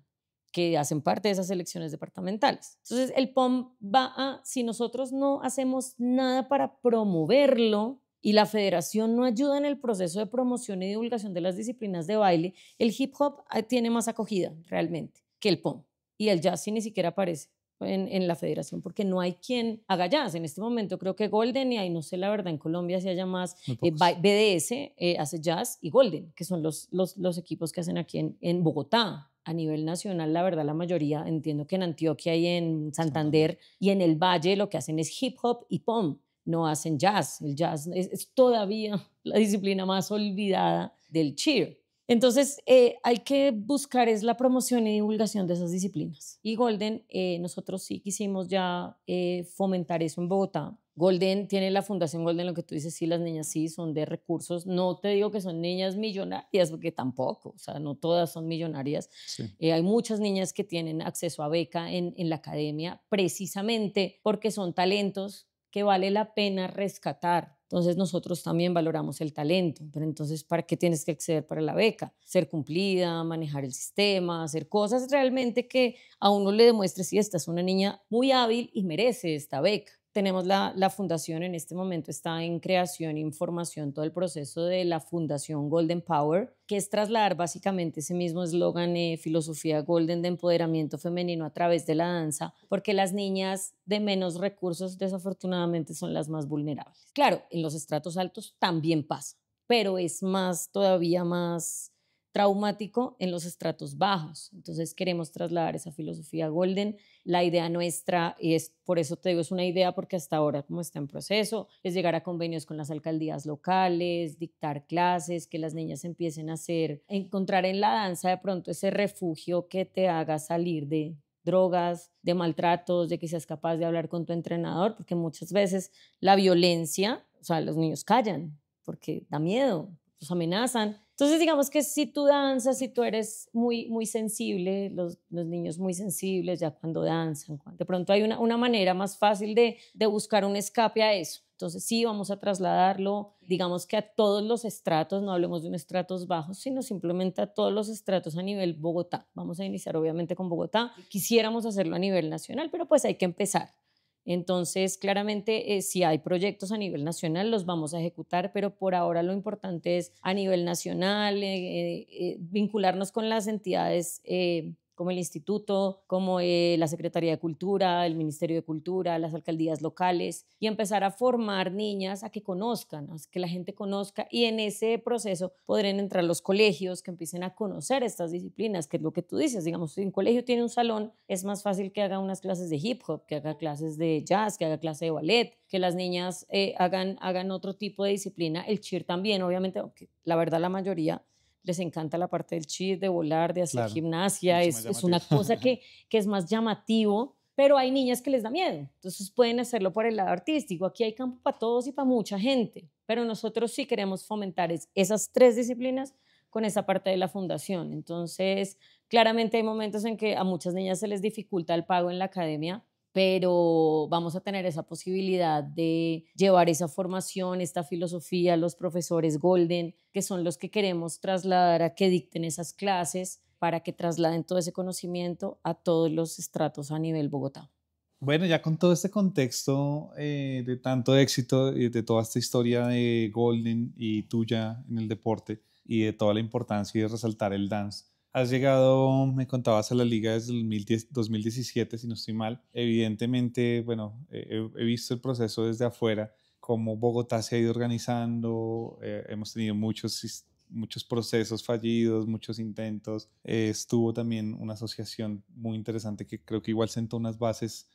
que hacen parte de esas selecciones departamentales. Entonces el P O M va a, si nosotros no hacemos nada para promoverlo y la federación no ayuda en el proceso de promoción y divulgación de las disciplinas de baile, el hip hop tiene más acogida realmente que el P O M, y el jazz ni siquiera aparece en, en la federación porque no hay quien haga jazz. En este momento creo que Golden y ahí no sé la verdad en Colombia si haya más, eh, B D S eh, hace jazz y Golden, que son los, los, los equipos que hacen aquí en, en Bogotá. A nivel nacional, la verdad, la mayoría, entiendo que en Antioquia y en Santander y en el Valle lo que hacen es hip hop y P O M, no hacen jazz. El jazz es, es todavía la disciplina más olvidada del cheer. Entonces, eh, hay que buscar es la promoción y divulgación de esas disciplinas. Y Golden, eh, nosotros sí quisimos ya eh, fomentar eso en Bogotá. Golden tiene la fundación Golden, lo que tú dices, sí, las niñas sí son de recursos. No te digo que son niñas millonarias, porque tampoco, o sea, no todas son millonarias. Sí. Eh, hay muchas niñas que tienen acceso a beca en, en la academia precisamente porque son talentos que vale la pena rescatar. Entonces nosotros también valoramos el talento, pero entonces ¿para qué tienes que acceder para la beca? Ser cumplida, manejar el sistema, hacer cosas realmente que a uno le demuestre si esta es una niña muy hábil y merece esta beca. Tenemos la, la fundación, en este momento está en creación e información todo el proceso de la fundación Golden Power, que es trasladar básicamente ese mismo eslogan, eh, filosofía Golden de empoderamiento femenino a través de la danza, porque las niñas de menos recursos desafortunadamente son las más vulnerables. Claro, en los estratos altos también pasa, pero es más, todavía más traumático en los estratos bajos. Entonces queremos trasladar esa filosofía Golden. La idea nuestra es, por eso te digo, es una idea porque hasta ahora como está en proceso, es llegar a convenios con las alcaldías locales, dictar clases, que las niñas empiecen a hacer, encontrar en la danza de pronto ese refugio que te haga salir de drogas, de maltratos, de que seas capaz de hablar con tu entrenador, porque muchas veces la violencia, o sea, los niños callan porque da miedo, los amenazan. Entonces digamos que si tú danzas, si tú eres muy, muy sensible, los, los niños muy sensibles ya cuando danzan, de pronto hay una, una manera más fácil de, de buscar un escape a eso. Entonces sí, vamos a trasladarlo, digamos que a todos los estratos, no hablemos de un estratos bajos, sino simplemente a todos los estratos a nivel Bogotá. Vamos a iniciar obviamente con Bogotá. Quisiéramos hacerlo a nivel nacional, pero pues hay que empezar. Entonces, claramente, eh, si hay proyectos a nivel nacional, los vamos a ejecutar, pero por ahora lo importante es a nivel nacional, eh, eh, vincularnos con las entidades eh, como el Instituto, como eh, la Secretaría de Cultura, el Ministerio de Cultura, las alcaldías locales, y empezar a formar niñas a que conozcan, a que la gente conozca, y en ese proceso podrán entrar los colegios que empiecen a conocer estas disciplinas, que es lo que tú dices, digamos, si un colegio tiene un salón, es más fácil que haga unas clases de hip hop, que haga clases de jazz, que haga clase de ballet, que las niñas eh, hagan, hagan otro tipo de disciplina, el cheer también, obviamente, aunque la verdad la mayoría les encanta la parte del cheer, de volar, de hacer claro, gimnasia, es, es una cosa que, que es más llamativo, pero hay niñas que les da miedo, entonces pueden hacerlo por el lado artístico, aquí hay campo para todos y para mucha gente, pero nosotros sí queremos fomentar es, esas tres disciplinas con esa parte de la fundación, entonces claramente hay momentos en que a muchas niñas se les dificulta el pago en la academia, pero vamos a tener esa posibilidad de llevar esa formación, esta filosofía, los profesores Golden, que son los que queremos trasladar a que dicten esas clases para que trasladen todo ese conocimiento a todos los estratos a nivel Bogotá. Bueno, ya con todo este contexto eh, de tanto éxito, eh, de toda esta historia de Golden y tuya en el deporte y de toda la importancia de resaltar el dance, has llegado, me contabas, a la liga desde el dos mil diecisiete, si no estoy mal. Evidentemente, bueno, eh, he visto el proceso desde afuera, cómo Bogotá se ha ido organizando, eh, hemos tenido muchos, muchos procesos fallidos, muchos intentos. Eh, estuvo también una asociación muy interesante que creo que igual sentó unas bases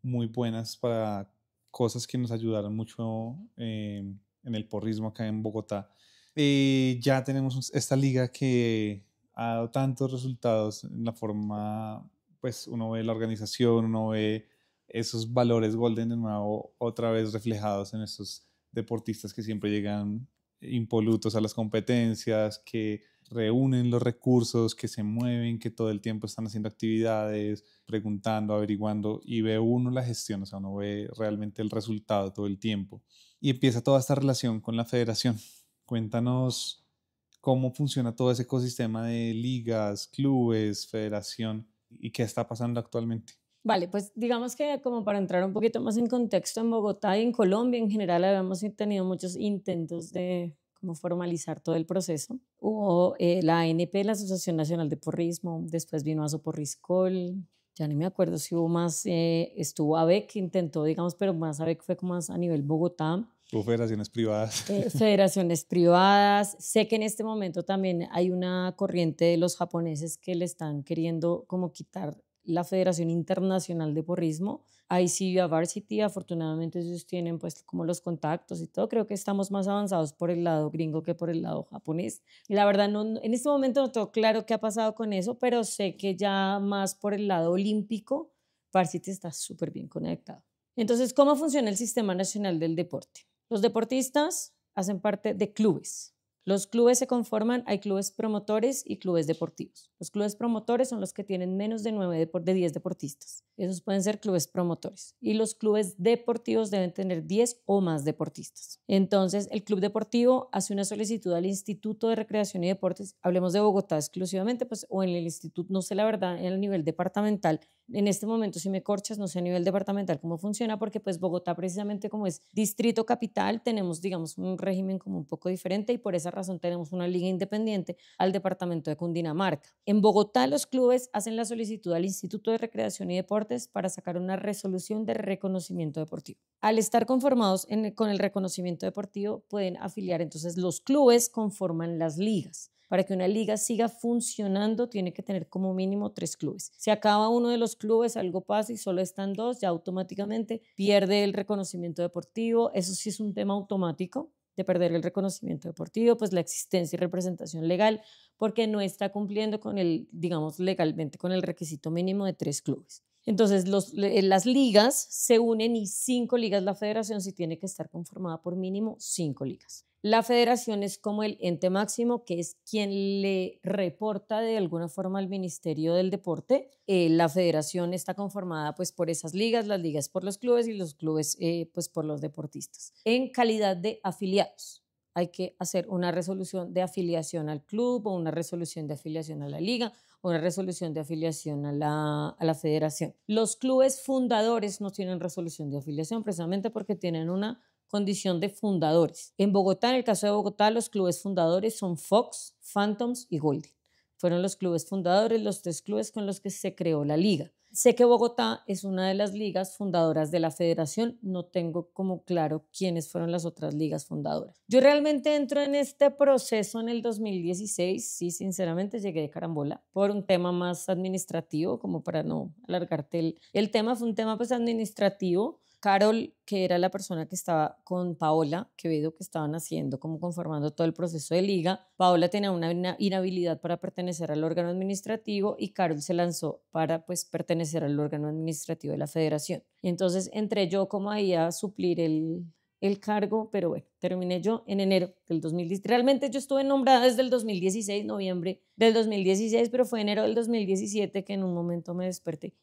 muy buenas para cosas que nos ayudaron mucho eh, en el porrismo acá en Bogotá. Eh, ya tenemos esta liga que ha dado tantos resultados en la forma, pues uno ve la organización, uno ve esos valores Golden de nuevo otra vez reflejados en esos deportistas que siempre llegan impolutos a las competencias, que reúnen los recursos, que se mueven, que todo el tiempo están haciendo actividades, preguntando, averiguando, y ve uno la gestión, o sea, uno ve realmente el resultado todo el tiempo. Y empieza toda esta relación con la federación. Cuéntanos cómo funciona todo ese ecosistema de ligas, clubes, federación y qué está pasando actualmente. Vale, pues digamos que como para entrar un poquito más en contexto, en Bogotá y en Colombia en general habíamos tenido muchos intentos de como formalizar todo el proceso. Hubo eh, la A N P, la Asociación Nacional de Porrismo, después vino Asoporriscol, ya no me acuerdo si hubo más, eh, estuvo ABEC, intentó, digamos, pero más ABEC fue como más a nivel Bogotá. O federaciones privadas. Eh, federaciones privadas. Sé que en este momento también hay una corriente de los japoneses que le están queriendo como quitar la Federación Internacional de Porrismo. I C U, Varsity, afortunadamente ellos tienen pues como los contactos y todo. Creo que estamos más avanzados por el lado gringo que por el lado japonés. Y la verdad, no, en este momento no tengo claro qué ha pasado con eso, pero sé que ya más por el lado olímpico, Varsity está súper bien conectado. Entonces, ¿cómo funciona el Sistema Nacional del Deporte? Los deportistas hacen parte de clubes. Los clubes se conforman, hay clubes promotores y clubes deportivos. Los clubes promotores son los que tienen menos de, nueve de diez deportistas. Esos pueden ser clubes promotores. Y los clubes deportivos deben tener diez o más deportistas. Entonces, el club deportivo hace una solicitud al Instituto de Recreación y Deportes, hablemos de Bogotá exclusivamente, pues, o en el instituto, no sé la verdad, en el nivel departamental. En este momento, si me corchas, no sé a nivel departamental cómo funciona, porque pues Bogotá, precisamente como es distrito capital, tenemos, digamos, un régimen como un poco diferente y por esa razón tenemos una liga independiente al departamento de Cundinamarca. En Bogotá, los clubes hacen la solicitud al Instituto de Recreación y Deportes para sacar una resolución de reconocimiento deportivo. Al estar conformados en el, con el reconocimiento deportivo, pueden afiliar. Entonces, los clubes conforman las ligas. Para que una liga siga funcionando, tiene que tener como mínimo tres clubes. Se acaba uno de los clubes, algo pasa y solo están dos, ya automáticamente pierde el reconocimiento deportivo. Eso sí es un tema automático de perder el reconocimiento deportivo, pues la existencia y representación legal, porque no está cumpliendo con el, digamos, legalmente con el requisito mínimo de tres clubes. Entonces, los, las ligas se unen y cinco ligas, la federación sí tiene que estar conformada por mínimo cinco ligas. La federación es como el ente máximo, que es quien le reporta de alguna forma al Ministerio del Deporte. Eh, la federación está conformada pues, por esas ligas, las ligas por los clubes y los clubes eh, pues, por los deportistas. En calidad de afiliados, hay que hacer una resolución de afiliación al club o una resolución de afiliación a la liga, una resolución de afiliación a la, a la federación. Los clubes fundadores no tienen resolución de afiliación precisamente porque tienen una condición de fundadores. En Bogotá, en el caso de Bogotá, los clubes fundadores son Fox, Phantoms y Golden. Fueron los clubes fundadores, los tres clubes con los que se creó la liga. Sé que Bogotá es una de las ligas fundadoras de la federación, no tengo como claro quiénes fueron las otras ligas fundadoras. Yo realmente entro en este proceso en el dos mil dieciséis, sí, sinceramente llegué de carambola, por un tema más administrativo, como para no alargarte el, el tema, fue un tema pues administrativo. Carol, que era la persona que estaba con Paola Quevedo, que estaban haciendo, como conformando todo el proceso de liga. Paola tenía una inhabilidad para pertenecer al órgano administrativo y Carol se lanzó para pues, pertenecer al órgano administrativo de la federación. Y entonces entré yo como ahí a suplir el, el cargo, pero bueno, terminé yo en enero del dos mil dieciséis. Realmente yo estuve nombrada desde el dos mil dieciséis, noviembre del dos mil dieciséis, pero fue enero del dos mil diecisiete que en un momento me desperté.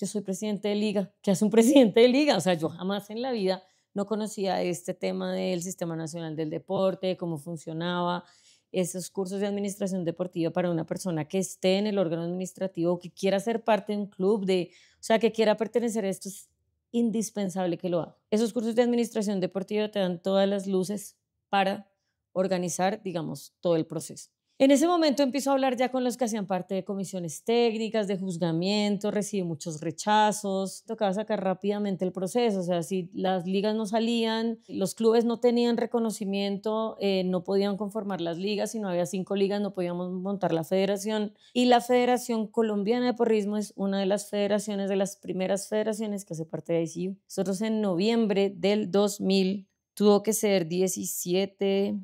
Yo soy presidente de liga. ¿Qué hace un presidente de liga? O sea, yo jamás en la vida no conocía este tema del Sistema Nacional del Deporte, cómo funcionaba, esos cursos de administración deportiva para una persona que esté en el órgano administrativo, que quiera ser parte de un club, de, o sea, que quiera pertenecer a esto, es indispensable que lo haga. Esos cursos de administración deportiva te dan todas las luces para organizar, digamos, todo el proceso. En ese momento empiezo a hablar ya con los que hacían parte de comisiones técnicas, de juzgamiento, recibí muchos rechazos, tocaba sacar rápidamente el proceso, o sea, si las ligas no salían, los clubes no tenían reconocimiento, eh, no podían conformar las ligas, si no había cinco ligas no podíamos montar la federación, y la Federación Colombiana de Porrismo es una de las federaciones, de las primeras federaciones que hace parte de I C U. Nosotros en noviembre del dos mil tuvo que ser diecisiete,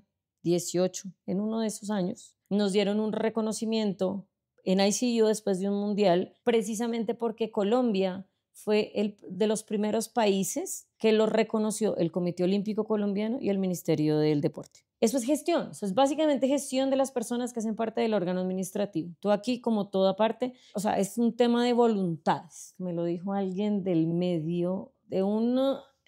dieciocho, en uno de esos años, nos dieron un reconocimiento en I C U después de un mundial, precisamente porque Colombia fue el de los primeros países que lo reconoció el Comité Olímpico Colombiano y el Ministerio del Deporte. Eso es gestión, eso es básicamente gestión de las personas que hacen parte del órgano administrativo. Tú aquí, como toda parte, o sea, es un tema de voluntades. Me lo dijo alguien del medio, de un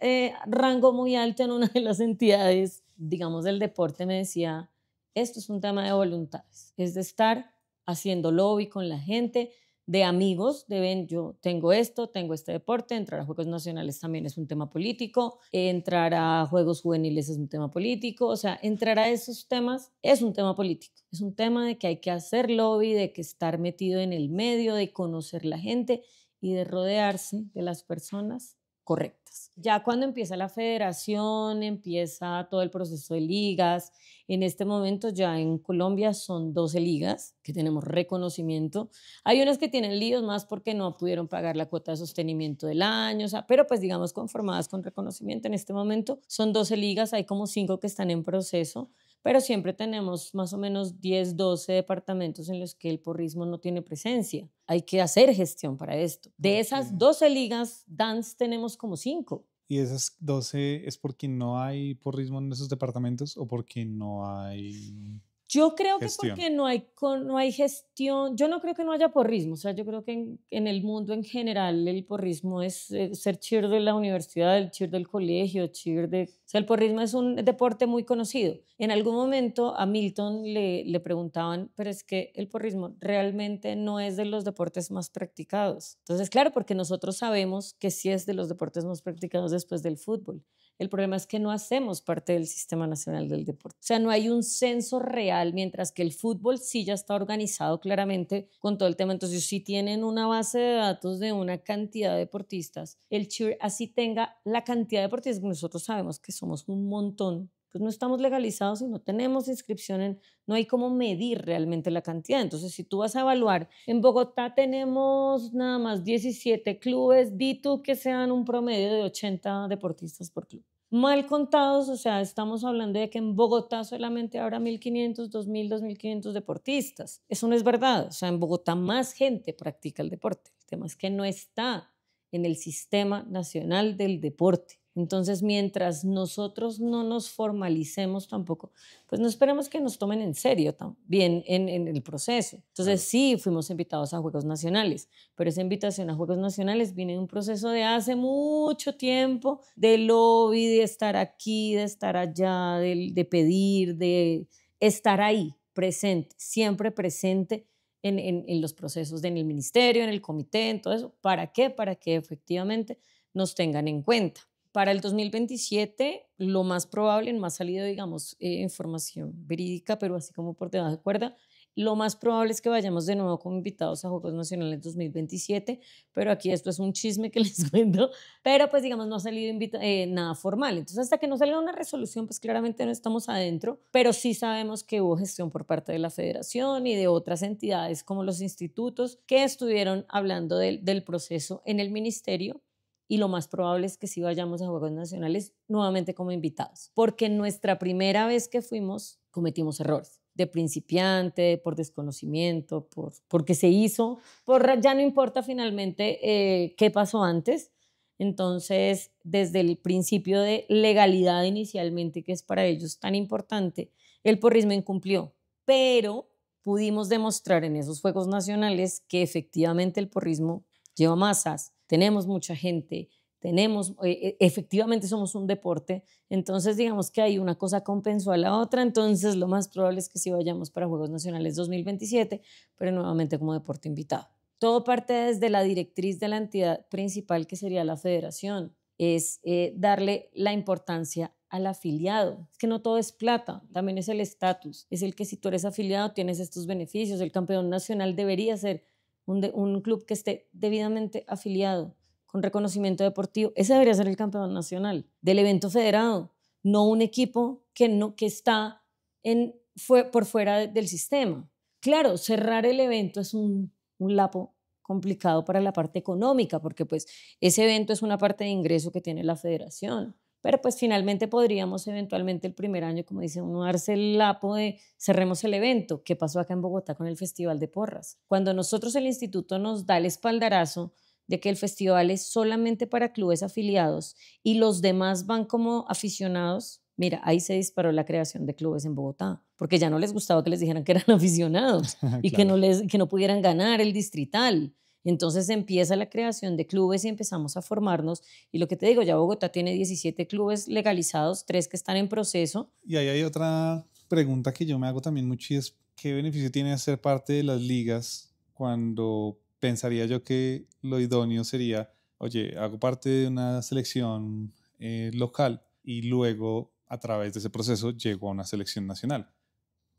eh, rango muy alto en una de las entidades, digamos, del deporte, me decía... Esto es un tema de voluntades, es de estar haciendo lobby con la gente, de amigos, de ven, yo tengo esto, tengo este deporte, entrar a Juegos Nacionales también es un tema político, entrar a Juegos Juveniles es un tema político, o sea, entrar a esos temas es un tema político, es un tema de que hay que hacer lobby, de que estar metido en el medio, de conocer la gente y de rodearse de las personas correctas. Ya cuando empieza la federación, empieza todo el proceso de ligas. En este momento ya en Colombia son doce ligas que tenemos reconocimiento. Hay unas que tienen líos más porque no pudieron pagar la cuota de sostenimiento del año, o sea, pero pues digamos conformadas con reconocimiento. En este momento son doce ligas, hay como cinco que están en proceso. pero siempre tenemos más o menos diez, doce departamentos en los que el porrismo no tiene presencia. Hay que hacer gestión para esto. De esas doce ligas dance tenemos como cinco. ¿Y esas doce es porque no hay porrismo en esos departamentos o porque no hay...? Yo creo que gestión. Porque no hay, no hay gestión, yo no creo que no haya porrismo, o sea, yo creo que en, en el mundo en general el porrismo es eh, ser cheer de la universidad, el cheer del colegio, cheer de... O sea, el porrismo es un deporte muy conocido. En algún momento a Milton le, le preguntaban, pero es que el porrismo realmente no es de los deportes más practicados. Entonces, claro, porque nosotros sabemos que sí es de los deportes más practicados después del fútbol. El problema es que no hacemos parte del Sistema Nacional del Deporte. O sea, no hay un censo real, mientras que el fútbol sí ya está organizado claramente con todo el tema. Entonces, si tienen una base de datos de una cantidad de deportistas, el cheer así tenga la cantidad de deportistas, nosotros sabemos que somos un montón, pues no estamos legalizados y no tenemos inscripción en... No hay cómo medir realmente la cantidad. Entonces, si tú vas a evaluar, en Bogotá tenemos nada más diecisiete clubes, di tú que sean un promedio de ochenta deportistas por club. Mal contados, o sea, estamos hablando de que en Bogotá solamente habrá mil quinientos, dos mil, dos mil quinientos deportistas. Eso no es verdad. O sea, en Bogotá más gente practica el deporte. El tema es que no está en el Sistema Nacional del Deporte. Entonces, mientras nosotros no nos formalicemos tampoco, pues no esperemos que nos tomen en serio también en, en el proceso. Entonces, sí, fuimos invitados a Juegos Nacionales, pero esa invitación a Juegos Nacionales viene de un proceso de hace mucho tiempo, de lobby, de estar aquí, de estar allá, de, de pedir, de estar ahí, presente, siempre presente en, en, en los procesos, de, en el ministerio, en el comité, en todo eso. ¿Para qué? Para que efectivamente nos tengan en cuenta. Para el dos mil veintisiete, lo más probable, no ha salido, digamos, eh, información verídica, pero así como por debajo de cuerda, lo más probable es que vayamos de nuevo como invitados a Juegos Nacionales dos mil veintisiete, pero aquí esto es un chisme que les cuento, pero pues digamos no ha salido eh, nada formal. Entonces hasta que no salga una resolución, pues claramente no estamos adentro, pero sí sabemos que hubo gestión por parte de la federación y de otras entidades como los institutos que estuvieron hablando del, del proceso en el ministerio. Y lo más probable es que sí vayamos a Juegos Nacionales nuevamente como invitados, porque nuestra primera vez que fuimos cometimos errores de principiante, por desconocimiento, por, porque se hizo, por ya no importa finalmente eh, qué pasó antes. Entonces, desde el principio de legalidad inicialmente, que es para ellos tan importante, el porrismo incumplió, pero pudimos demostrar en esos Juegos Nacionales que efectivamente el porrismo lleva masas, tenemos mucha gente, tenemos, efectivamente somos un deporte, entonces digamos que hay una cosa compensó a la otra, entonces lo más probable es que sí vayamos para Juegos Nacionales dos mil veintisiete, pero nuevamente como deporte invitado. Todo parte desde la directriz de la entidad principal que sería la federación, es eh, darle la importancia al afiliado. Es que no todo es plata, también es el estatus, es el que si tú eres afiliado tienes estos beneficios, el campeón nacional debería ser Un, de, un club que esté debidamente afiliado, con reconocimiento deportivo. Ese debería ser el campeón nacional del evento federado, no un equipo que, no, que está en, fue por fuera de, del sistema. Claro, cerrar el evento es un, un lapo complicado para la parte económica, porque pues, ese evento es una parte de ingreso que tiene la federación. Pero pues finalmente podríamos eventualmente el primer año, como dice uno, darse el lapo de cerremos el evento, que pasó acá en Bogotá con el Festival de Porras. Cuando nosotros el instituto nos da el espaldarazo de que el festival es solamente para clubes afiliados y los demás van como aficionados, mira, ahí se disparó la creación de clubes en Bogotá, porque ya no les gustaba que les dijeran que eran aficionados y claro, que, no les, que no pudieran ganar el distrital. Entonces empieza la creación de clubes y empezamos a formarnos. Y lo que te digo, ya Bogotá tiene diecisiete clubes legalizados, tres que están en proceso. Y ahí hay otra pregunta que yo me hago también mucho y es, ¿qué beneficio tiene ser parte de las ligas cuando pensaría yo que lo idóneo sería, oye, hago parte de una selección eh, local y luego a través de ese proceso llego a una selección nacional?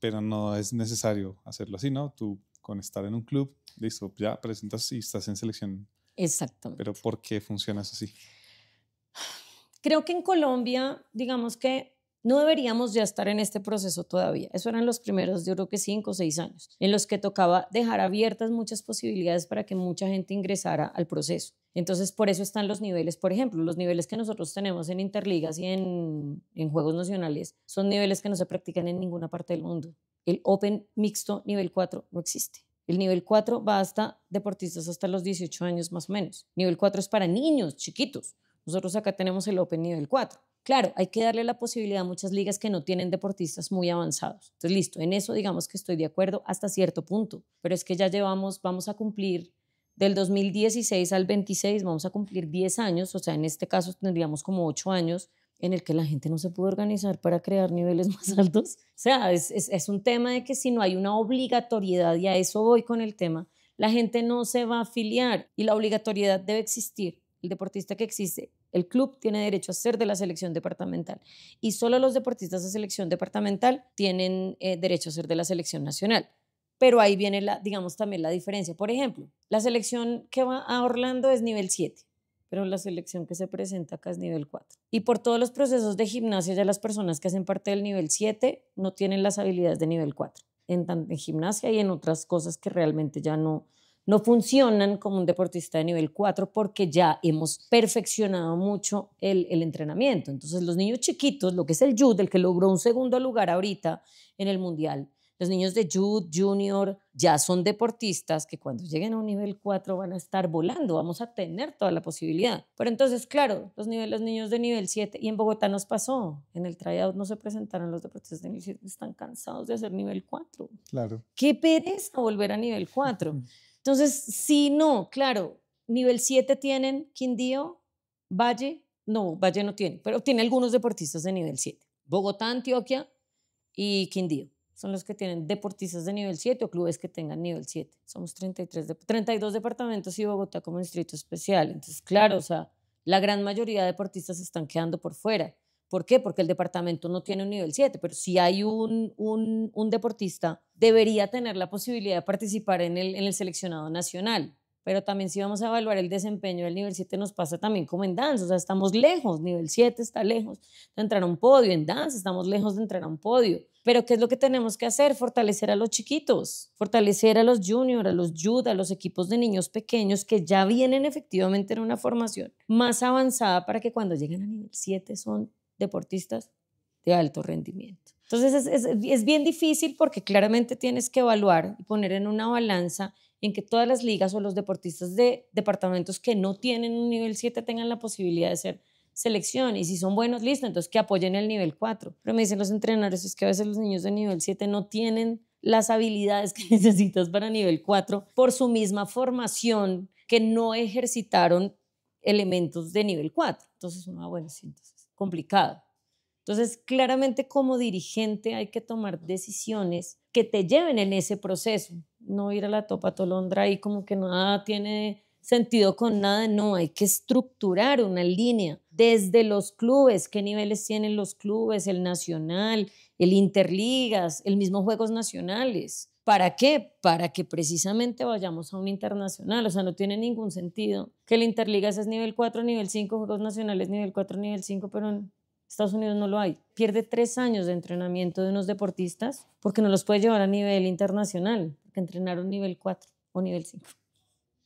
Pero no es necesario hacerlo así, ¿no? Tú con estar en un club, listo, ya presentas y estás en selección. Exactamente. Pero ¿por qué funciona eso así? Creo que en Colombia, digamos que no deberíamos ya estar en este proceso todavía. Eso eran los primeros, yo creo que cinco o seis años, en los que tocaba dejar abiertas muchas posibilidades para que mucha gente ingresara al proceso. Entonces, por eso están los niveles, por ejemplo, los niveles que nosotros tenemos en Interligas y en, en Juegos Nacionales son niveles que no se practican en ninguna parte del mundo. El Open Mixto nivel cuatro no existe. El nivel cuatro va hasta deportistas hasta los dieciocho años más o menos. Nivel cuatro es para niños chiquitos. Nosotros acá tenemos el Open nivel cuatro. Claro, hay que darle la posibilidad a muchas ligas que no tienen deportistas muy avanzados. Entonces, listo, en eso digamos que estoy de acuerdo hasta cierto punto, pero es que ya llevamos, vamos a cumplir del dos mil dieciséis al veintiséis, vamos a cumplir diez años, o sea, en este caso tendríamos como ocho años en el que la gente no se pudo organizar para crear niveles más altos. O sea, es, es, es un tema de que si no hay una obligatoriedad, y a eso voy con el tema, la gente no se va a afiliar y la obligatoriedad debe existir. El deportista que existe, el club tiene derecho a ser de la selección departamental y solo los deportistas de selección departamental tienen eh, derecho a ser de la selección nacional. Pero ahí viene, la, digamos, también la diferencia. Por ejemplo, la selección que va a Orlando es nivel siete, pero la selección que se presenta acá es nivel cuatro. Y por todos los procesos de gimnasia, ya las personas que hacen parte del nivel siete no tienen las habilidades de nivel cuatro, en, en gimnasia y en otras cosas que realmente ya no... no funcionan como un deportista de nivel cuatro porque ya hemos perfeccionado mucho el, el entrenamiento. Entonces, los niños chiquitos, lo que es el youth, el que logró un segundo lugar ahorita en el mundial, los niños de youth, junior, ya son deportistas que cuando lleguen a un nivel cuatro van a estar volando, vamos a tener toda la posibilidad. Pero entonces, claro, los, nive los niños de nivel siete, y en Bogotá nos pasó, en el tryout no se presentaron los deportistas de nivel siete, están cansados de hacer nivel cuatro. Claro. Qué pereza volver a nivel cuatro. Entonces, sí, no, claro, nivel siete tienen Quindío, Valle, no, Valle no tiene, pero tiene algunos deportistas de nivel siete. Bogotá, Antioquia y Quindío son los que tienen deportistas de nivel siete o clubes que tengan nivel siete. Somos treinta y tres, treinta y dos departamentos y Bogotá como distrito especial. Entonces, claro, o sea, la gran mayoría de deportistas se están quedando por fuera. ¿Por qué? Porque el departamento no tiene un nivel siete, pero si hay un, un, un deportista, debería tener la posibilidad de participar en el, en el seleccionado nacional. Pero también si vamos a evaluar el desempeño del nivel siete, nos pasa también como en danza, o sea, estamos lejos, nivel siete está lejos de entrar a un podio, en danza estamos lejos de entrar a un podio. Pero ¿qué es lo que tenemos que hacer? Fortalecer a los chiquitos, fortalecer a los juniors, a los youth, a los equipos de niños pequeños que ya vienen efectivamente en una formación más avanzada para que cuando lleguen a nivel siete son deportistas de alto rendimiento. Entonces es, es, es bien difícil porque claramente tienes que evaluar y poner en una balanza en que todas las ligas o los deportistas de departamentos que no tienen un nivel siete tengan la posibilidad de ser selección y si son buenos, listo, entonces que apoyen el nivel cuatro. Pero me dicen los entrenadores es que a veces los niños de nivel siete no tienen las habilidades que necesitas para nivel cuatro por su misma formación que no ejercitaron elementos de nivel cuatro. Entonces, no, bueno, sí, entonces complicado. Entonces, claramente como dirigente hay que tomar decisiones que te lleven en ese proceso, no ir a la topa tolondra y como que nada tiene sentido con nada, no, hay que estructurar una línea desde los clubes, qué niveles tienen los clubes, el nacional, el interligas, el mismo Juegos Nacionales. ¿Para qué? Para que precisamente vayamos a un internacional, o sea, no tiene ningún sentido que el Interligas es nivel cuatro, nivel cinco, Juegos Nacionales nivel cuatro, nivel cinco, pero en Estados Unidos no lo hay. Pierde tres años de entrenamiento de unos deportistas porque no los puede llevar a nivel internacional, porque entrenaron nivel cuatro o nivel cinco.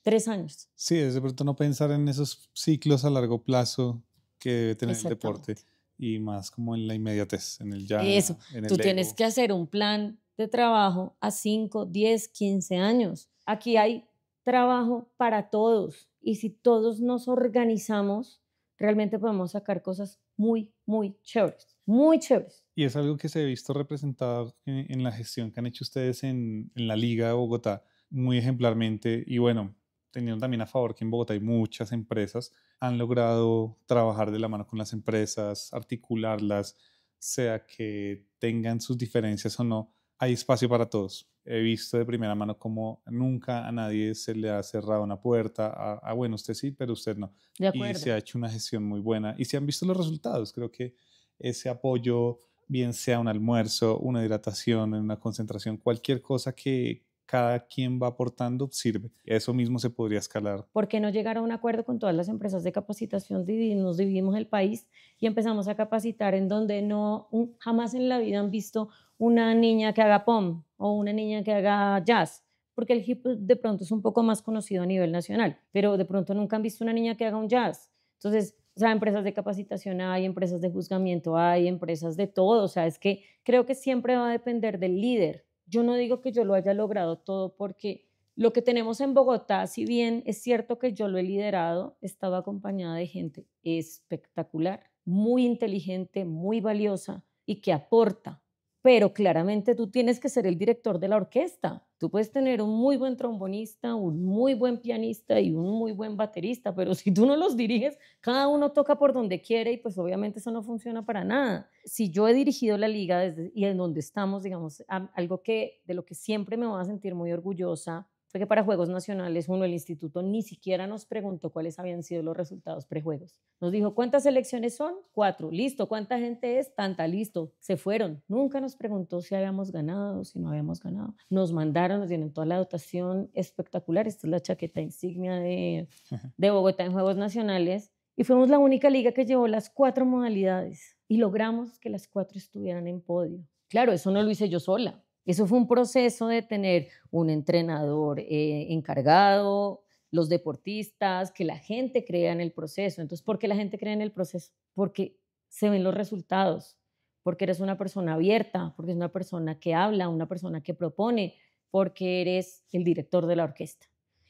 Tres años. Sí, es de pronto no pensar en esos ciclos a largo plazo que debe tener el deporte y más como en la inmediatez, en el ya. Eso, en el tú ego. Tienes que hacer un plan de trabajo a cinco, diez, quince años. Aquí hay trabajo para todos y si todos nos organizamos, realmente podemos sacar cosas muy, muy chéveres, muy chéveres. Y es algo que se ha visto representado en, en la gestión que han hecho ustedes en, en la Liga de Bogotá, muy ejemplarmente y bueno, teniendo también a favor que en Bogotá hay muchas empresas, han logrado trabajar de la mano con las empresas, articularlas, sea que tengan sus diferencias o no, hay espacio para todos. He visto de primera mano cómo nunca a nadie se le ha cerrado una puerta. Ah, ah, bueno, usted sí, pero usted no. De acuerdo. Y se ha hecho una gestión muy buena. Y se han visto los resultados. Creo que ese apoyo, bien sea un almuerzo, una hidratación, una concentración, cualquier cosa que cada quien va aportando sirve. Eso mismo se podría escalar. ¿Por qué no llegar a un acuerdo con todas las empresas de capacitación? Nos dividimos el país y empezamos a capacitar en donde no, jamás en la vida han visto una niña que haga pom o una niña que haga jazz, porque el hip hop de pronto es un poco más conocido a nivel nacional, pero de pronto nunca han visto una niña que haga un jazz. Entonces, o sea, empresas de capacitación hay, empresas de juzgamiento hay, empresas de todo. O sea, es que creo que siempre va a depender del líder. Yo no digo que yo lo haya logrado todo, porque lo que tenemos en Bogotá, si bien es cierto que yo lo he liderado, estaba acompañada de gente espectacular, muy inteligente, muy valiosa y que aporta. Pero claramente tú tienes que ser el director de la orquesta. Tú puedes tener un muy buen trombonista, un muy buen pianista y un muy buen baterista, pero si tú no los diriges, cada uno toca por donde quiere y pues obviamente eso no funciona para nada. Si yo he dirigido la liga desde, y en donde estamos, digamos, algo que, de lo que siempre me voy a sentir muy orgullosa, fue que para Juegos Nacionales, uno, el instituto ni siquiera nos preguntó cuáles habían sido los resultados prejuegos. Nos dijo, ¿cuántas selecciones son? Cuatro. Listo. ¿Cuánta gente es? Tanta. Listo. Se fueron. Nunca nos preguntó si habíamos ganado, si no habíamos ganado. Nos mandaron, nos dieron toda la dotación espectacular. Esta es la chaqueta insignia de, de Bogotá en Juegos Nacionales. Y fuimos la única liga que llevó las cuatro modalidades y logramos que las cuatro estuvieran en podio. Claro, eso no lo hice yo sola. Eso fue un proceso de tener un entrenador eh, encargado, los deportistas, que la gente crea en el proceso. Entonces, ¿por qué la gente cree en el proceso? Porque se ven los resultados, porque eres una persona abierta, porque es una persona que habla, una persona que propone, porque eres el director de la orquesta.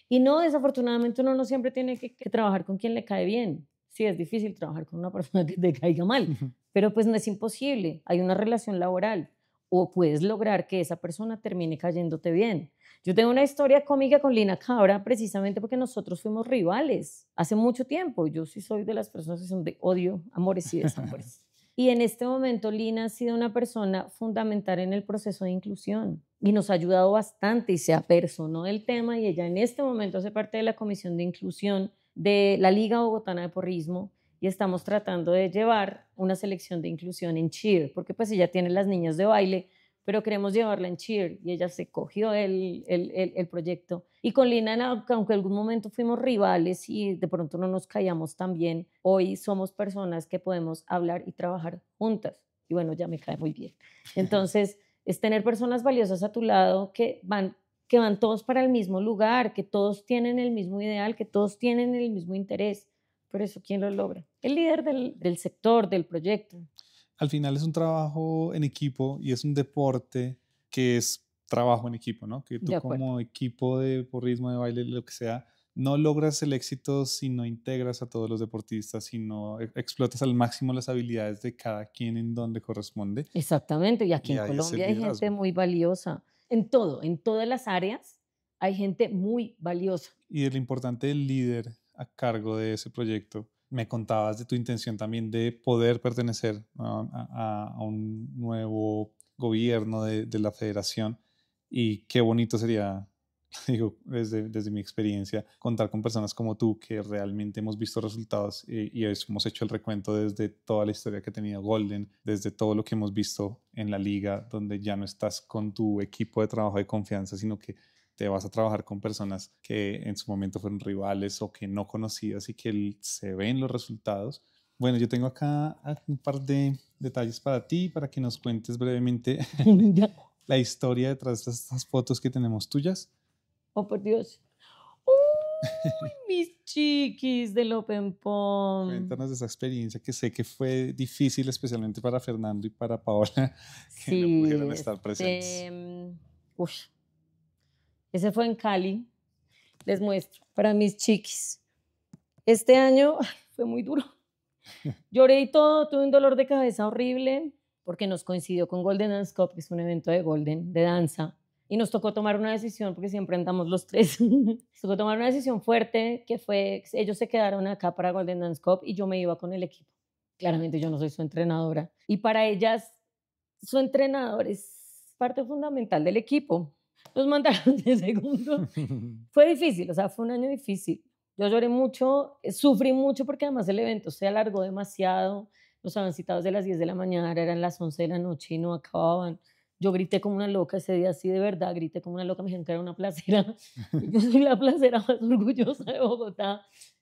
Y no, desafortunadamente, uno no siempre tiene que, que trabajar con quien le cae bien. Sí, es difícil trabajar con una persona que te caiga mal, pero pues no es imposible. Hay una relación laboral. O puedes lograr que esa persona termine cayéndote bien. Yo tengo una historia cómica con Lina Cabra precisamente porque nosotros fuimos rivales hace mucho tiempo. Yo sí soy de las personas que son de odio, amores y desamores. Y en este momento Lina ha sido una persona fundamental en el proceso de inclusión y nos ha ayudado bastante y se apersonó del tema, y ella en este momento hace parte de la Comisión de Inclusión de la Liga Bogotana de Porrismo. Y estamos tratando de llevar una selección de inclusión en cheer, porque pues ella tiene las niñas de baile, pero queremos llevarla en cheer, y ella se cogió el, el, el, el proyecto. Y con Lina, aunque en algún momento fuimos rivales y de pronto no nos callamos tan bien, hoy somos personas que podemos hablar y trabajar juntas. Y bueno, ya me cae muy bien. Entonces, es tener personas valiosas a tu lado que van, que van todos para el mismo lugar, que todos tienen el mismo ideal, que todos tienen el mismo interés. Pero eso, ¿quién lo logra? El líder del, del sector, del proyecto. Al final es un trabajo en equipo y es un deporte que es trabajo en equipo, ¿no? Que tú como equipo de porrismo, de baile, lo que sea, no logras el éxito si no integras a todos los deportistas, si no explotas al máximo las habilidades de cada quien en donde corresponde. Exactamente, y aquí y en Colombia hay gente muy valiosa. En todo, en todas las áreas hay gente muy valiosa. Y es lo importante del líder a cargo de ese proyecto. Me contabas de tu intención también de poder pertenecer a, a, a un nuevo gobierno de, de la federación, y qué bonito sería, digo, desde, desde mi experiencia, contar con personas como tú que realmente hemos visto resultados y, y hemos hecho el recuento desde toda la historia que ha tenido Golden, desde todo lo que hemos visto en la liga, donde ya no estás con tu equipo de trabajo de confianza, sino que te vas a trabajar con personas que en su momento fueron rivales o que no conocías y que se ven los resultados. Bueno, yo tengo acá un par de detalles para ti, para que nos cuentes brevemente la historia detrás de estas fotos que tenemos tuyas. Oh, por Dios. Uy, mis chiquis del Open Pom. Cuéntanos de esa experiencia que sé que fue difícil, especialmente para Fernando y para Paola, que sí, no pudieron estar este... presentes. Uy. Ese fue en Cali. Les muestro para mis chiquis. Este año fue muy duro. Lloré y todo. Tuve un dolor de cabeza horrible porque nos coincidió con Golden Dance Cup, que es un evento de Golden, de danza. Y nos tocó tomar una decisión, porque siempre andamos los tres. Nos tocó tomar una decisión fuerte, que fue, ellos se quedaron acá para Golden Dance Cup y yo me iba con el equipo. Claramente yo no soy su entrenadora. Y para ellas, su entrenador es parte fundamental del equipo. Nos mandaron de segundo. Fue difícil, o sea, fue un año difícil. Yo lloré mucho, sufrí mucho, porque además el evento se alargó demasiado. Los avancitados de las diez de la mañana eran las once de la noche y no acababan. Yo grité como una loca ese día, así de verdad, grité como una loca. Me dijeron que era una placera. Yo soy la placera más orgullosa de Bogotá.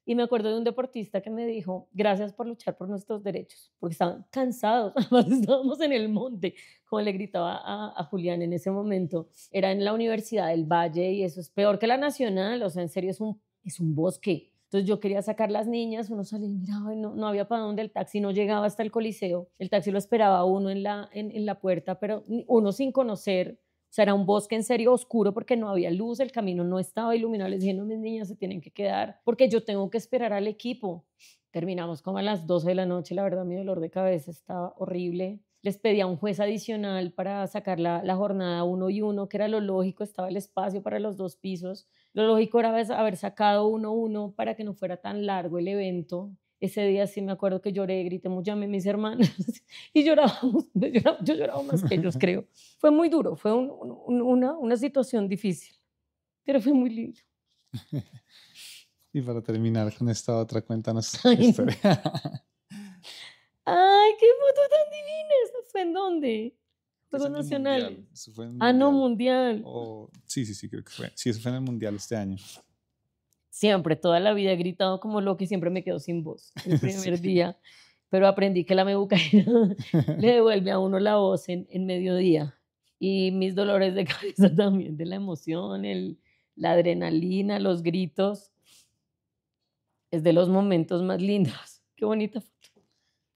Y me acuerdo de un deportista que me dijo, gracias por luchar por nuestros derechos, porque estaban cansados, además estábamos en el monte, como le gritaba a, a Julián en ese momento. Era en la Universidad del Valle y eso es peor que la Nacional, o sea, en serio es un, es un bosque. Entonces yo quería sacar las niñas, uno salía y miraba, no, no había para dónde, el taxi no llegaba hasta el coliseo, el taxi lo esperaba uno en la, en, en la puerta, pero uno sin conocer, o sea, era un bosque en serio oscuro porque no había luz, el camino no estaba iluminado, les dije, no, mis niñas se tienen que quedar porque yo tengo que esperar al equipo. Terminamos como a las doce de la noche, la verdad mi dolor de cabeza estaba horrible. Les pedí a un juez adicional para sacar la, la jornada uno y uno, que era lo lógico, estaba el espacio para los dos pisos. Lo lógico era haber sacado uno uno para que no fuera tan largo el evento. Ese día sí me acuerdo que lloré, grité, llamé a mis hermanas y llorábamos, yo lloraba más que ellos, creo. Fue muy duro, fue un, un, una, una situación difícil, pero fue muy lindo. Y para terminar con esta otra, cuéntanos tu historia. ¡Ay, qué foto tan divina! ¿Eso fue en dónde? ¿Juegos Nacionales? Ah, no, Mundial. O, sí, sí, sí, creo que fue. Sí, eso fue en el Mundial este año. Siempre, toda la vida he gritado como loca y siempre me quedo sin voz el primer sí. día. Pero aprendí que la mebucaína le devuelve a uno la voz en, en mediodía. Y mis dolores de cabeza también, de la emoción, el, la adrenalina, los gritos. Es de los momentos más lindos. Qué bonita foto.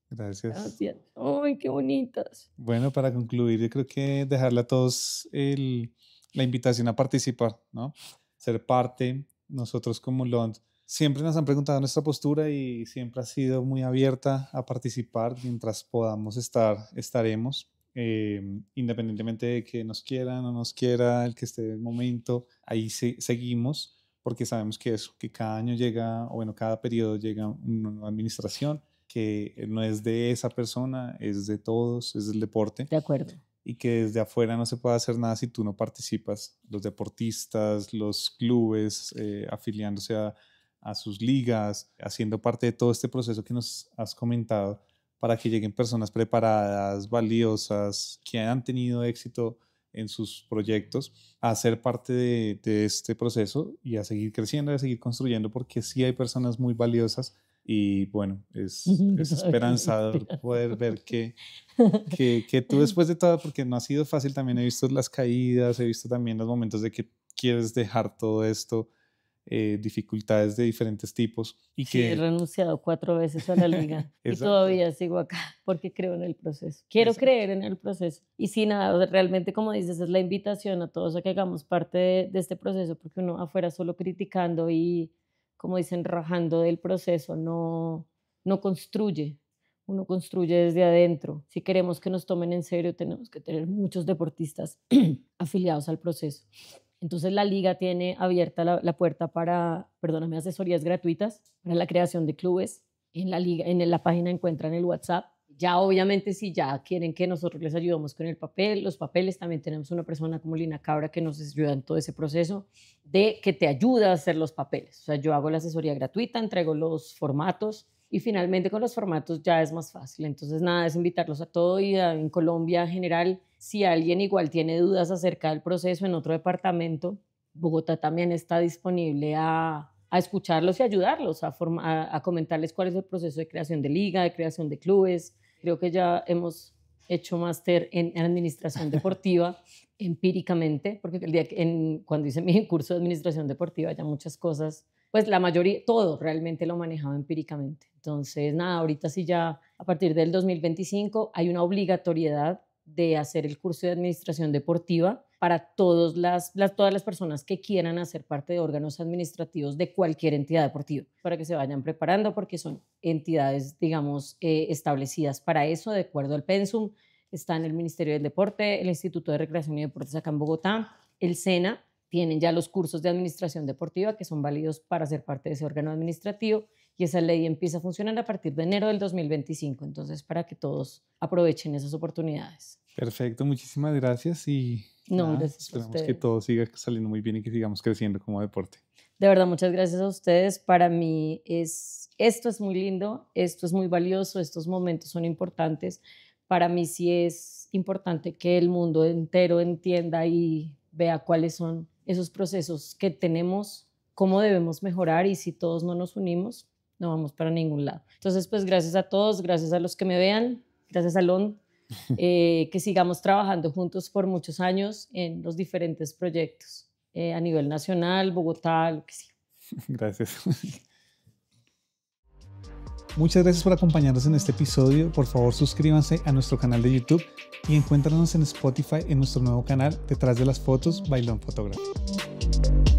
Gracias. Gracias. ¡Ay, qué bonitas! Bueno, para concluir, yo creo que dejarle a todos el, la invitación a participar, ¿no? Ser parte. Nosotros como LÖND siempre nos han preguntado nuestra postura y siempre ha sido muy abierta a participar. Mientras podamos estar, estaremos. Eh, independientemente de que nos quieran o nos quiera, el que esté en el momento, ahí se, seguimos porque sabemos que eso, que cada año llega, o bueno, cada periodo llega una nueva administración, que no es de esa persona, es de todos, es del deporte. De acuerdo. Y que desde afuera no se puede hacer nada si tú no participas. Los deportistas, los clubes, eh, afiliándose a, a sus ligas, haciendo parte de todo este proceso que nos has comentado, para que lleguen personas preparadas, valiosas, que han tenido éxito en sus proyectos, a ser parte de, de este proceso y a seguir creciendo, a seguir construyendo, porque sí hay personas muy valiosas. Y bueno, es, es esperanzador poder ver que, que, que tú después de todo, porque no ha sido fácil, también he visto las caídas, he visto también los momentos de que quieres dejar todo esto, eh, dificultades de diferentes tipos. Y sí, que he renunciado cuatro veces a la liga y todavía sigo acá porque creo en el proceso. Quiero Exacto. creer en el proceso. Y sí, nada, o sea, realmente como dices, es la invitación a todos a que hagamos parte de, de este proceso, porque uno afuera solo criticando y... como dicen, rajando del proceso, no, no construye, uno construye desde adentro. Si queremos que nos tomen en serio, tenemos que tener muchos deportistas afiliados al proceso. Entonces la liga tiene abierta la, la puerta para, perdóname, asesorías gratuitas para la creación de clubes. En la, liga, en la página encuentran el WhatsApp. Ya obviamente si ya quieren que nosotros les ayudemos con el papel, los papeles, también tenemos una persona como Lina Cabra que nos ayuda en todo ese proceso, de que te ayuda a hacer los papeles. O sea, yo hago la asesoría gratuita, entrego los formatos y finalmente con los formatos ya es más fácil. Entonces nada, es invitarlos a todo y a, en Colombia en general, si alguien igual tiene dudas acerca del proceso en otro departamento, Bogotá también está disponible a... a escucharlos y ayudarlos, a, forma, a, a comentarles cuál es el proceso de creación de liga, de creación de clubes. Creo que ya hemos hecho máster en, en administración deportiva empíricamente, porque el día que en, cuando hice mi curso de administración deportiva ya muchas cosas, pues la mayoría, todo realmente lo manejaba empíricamente. Entonces, nada, ahorita sí ya a partir del dos mil veinticinco hay una obligatoriedad de hacer el curso de administración deportiva para todas las, las, todas las personas que quieran hacer parte de órganos administrativos de cualquier entidad deportiva, para que se vayan preparando, porque son entidades, digamos, eh, establecidas para eso, de acuerdo al pensum. Está en el Ministerio del Deporte, el Instituto de Recreación y Deportes acá en Bogotá, el SENA, tienen ya los cursos de administración deportiva que son válidos para ser parte de ese órgano administrativo, y esa ley empieza a funcionar a partir de enero del dos mil veinticinco, entonces para que todos aprovechen esas oportunidades. Perfecto, muchísimas gracias y no, nada, gracias esperamos que todo siga saliendo muy bien y que sigamos creciendo como deporte. De verdad, muchas gracias a ustedes. Para mí es, esto es muy lindo, esto es muy valioso, estos momentos son importantes. Para mí sí es importante que el mundo entero entienda y vea cuáles son esos procesos que tenemos cómo debemos mejorar, y si todos no nos unimos, no vamos para ningún lado. Entonces, pues gracias a todos, gracias a los que me vean, gracias a LÖND, eh, que sigamos trabajando juntos por muchos años en los diferentes proyectos eh, a nivel nacional, Bogotá, lo que sea. Gracias. Muchas gracias por acompañarnos en este episodio. Por favor, suscríbanse a nuestro canal de YouTube y encuéntranos en Spotify en nuestro nuevo canal Detrás de las Fotos by LÖND Photography.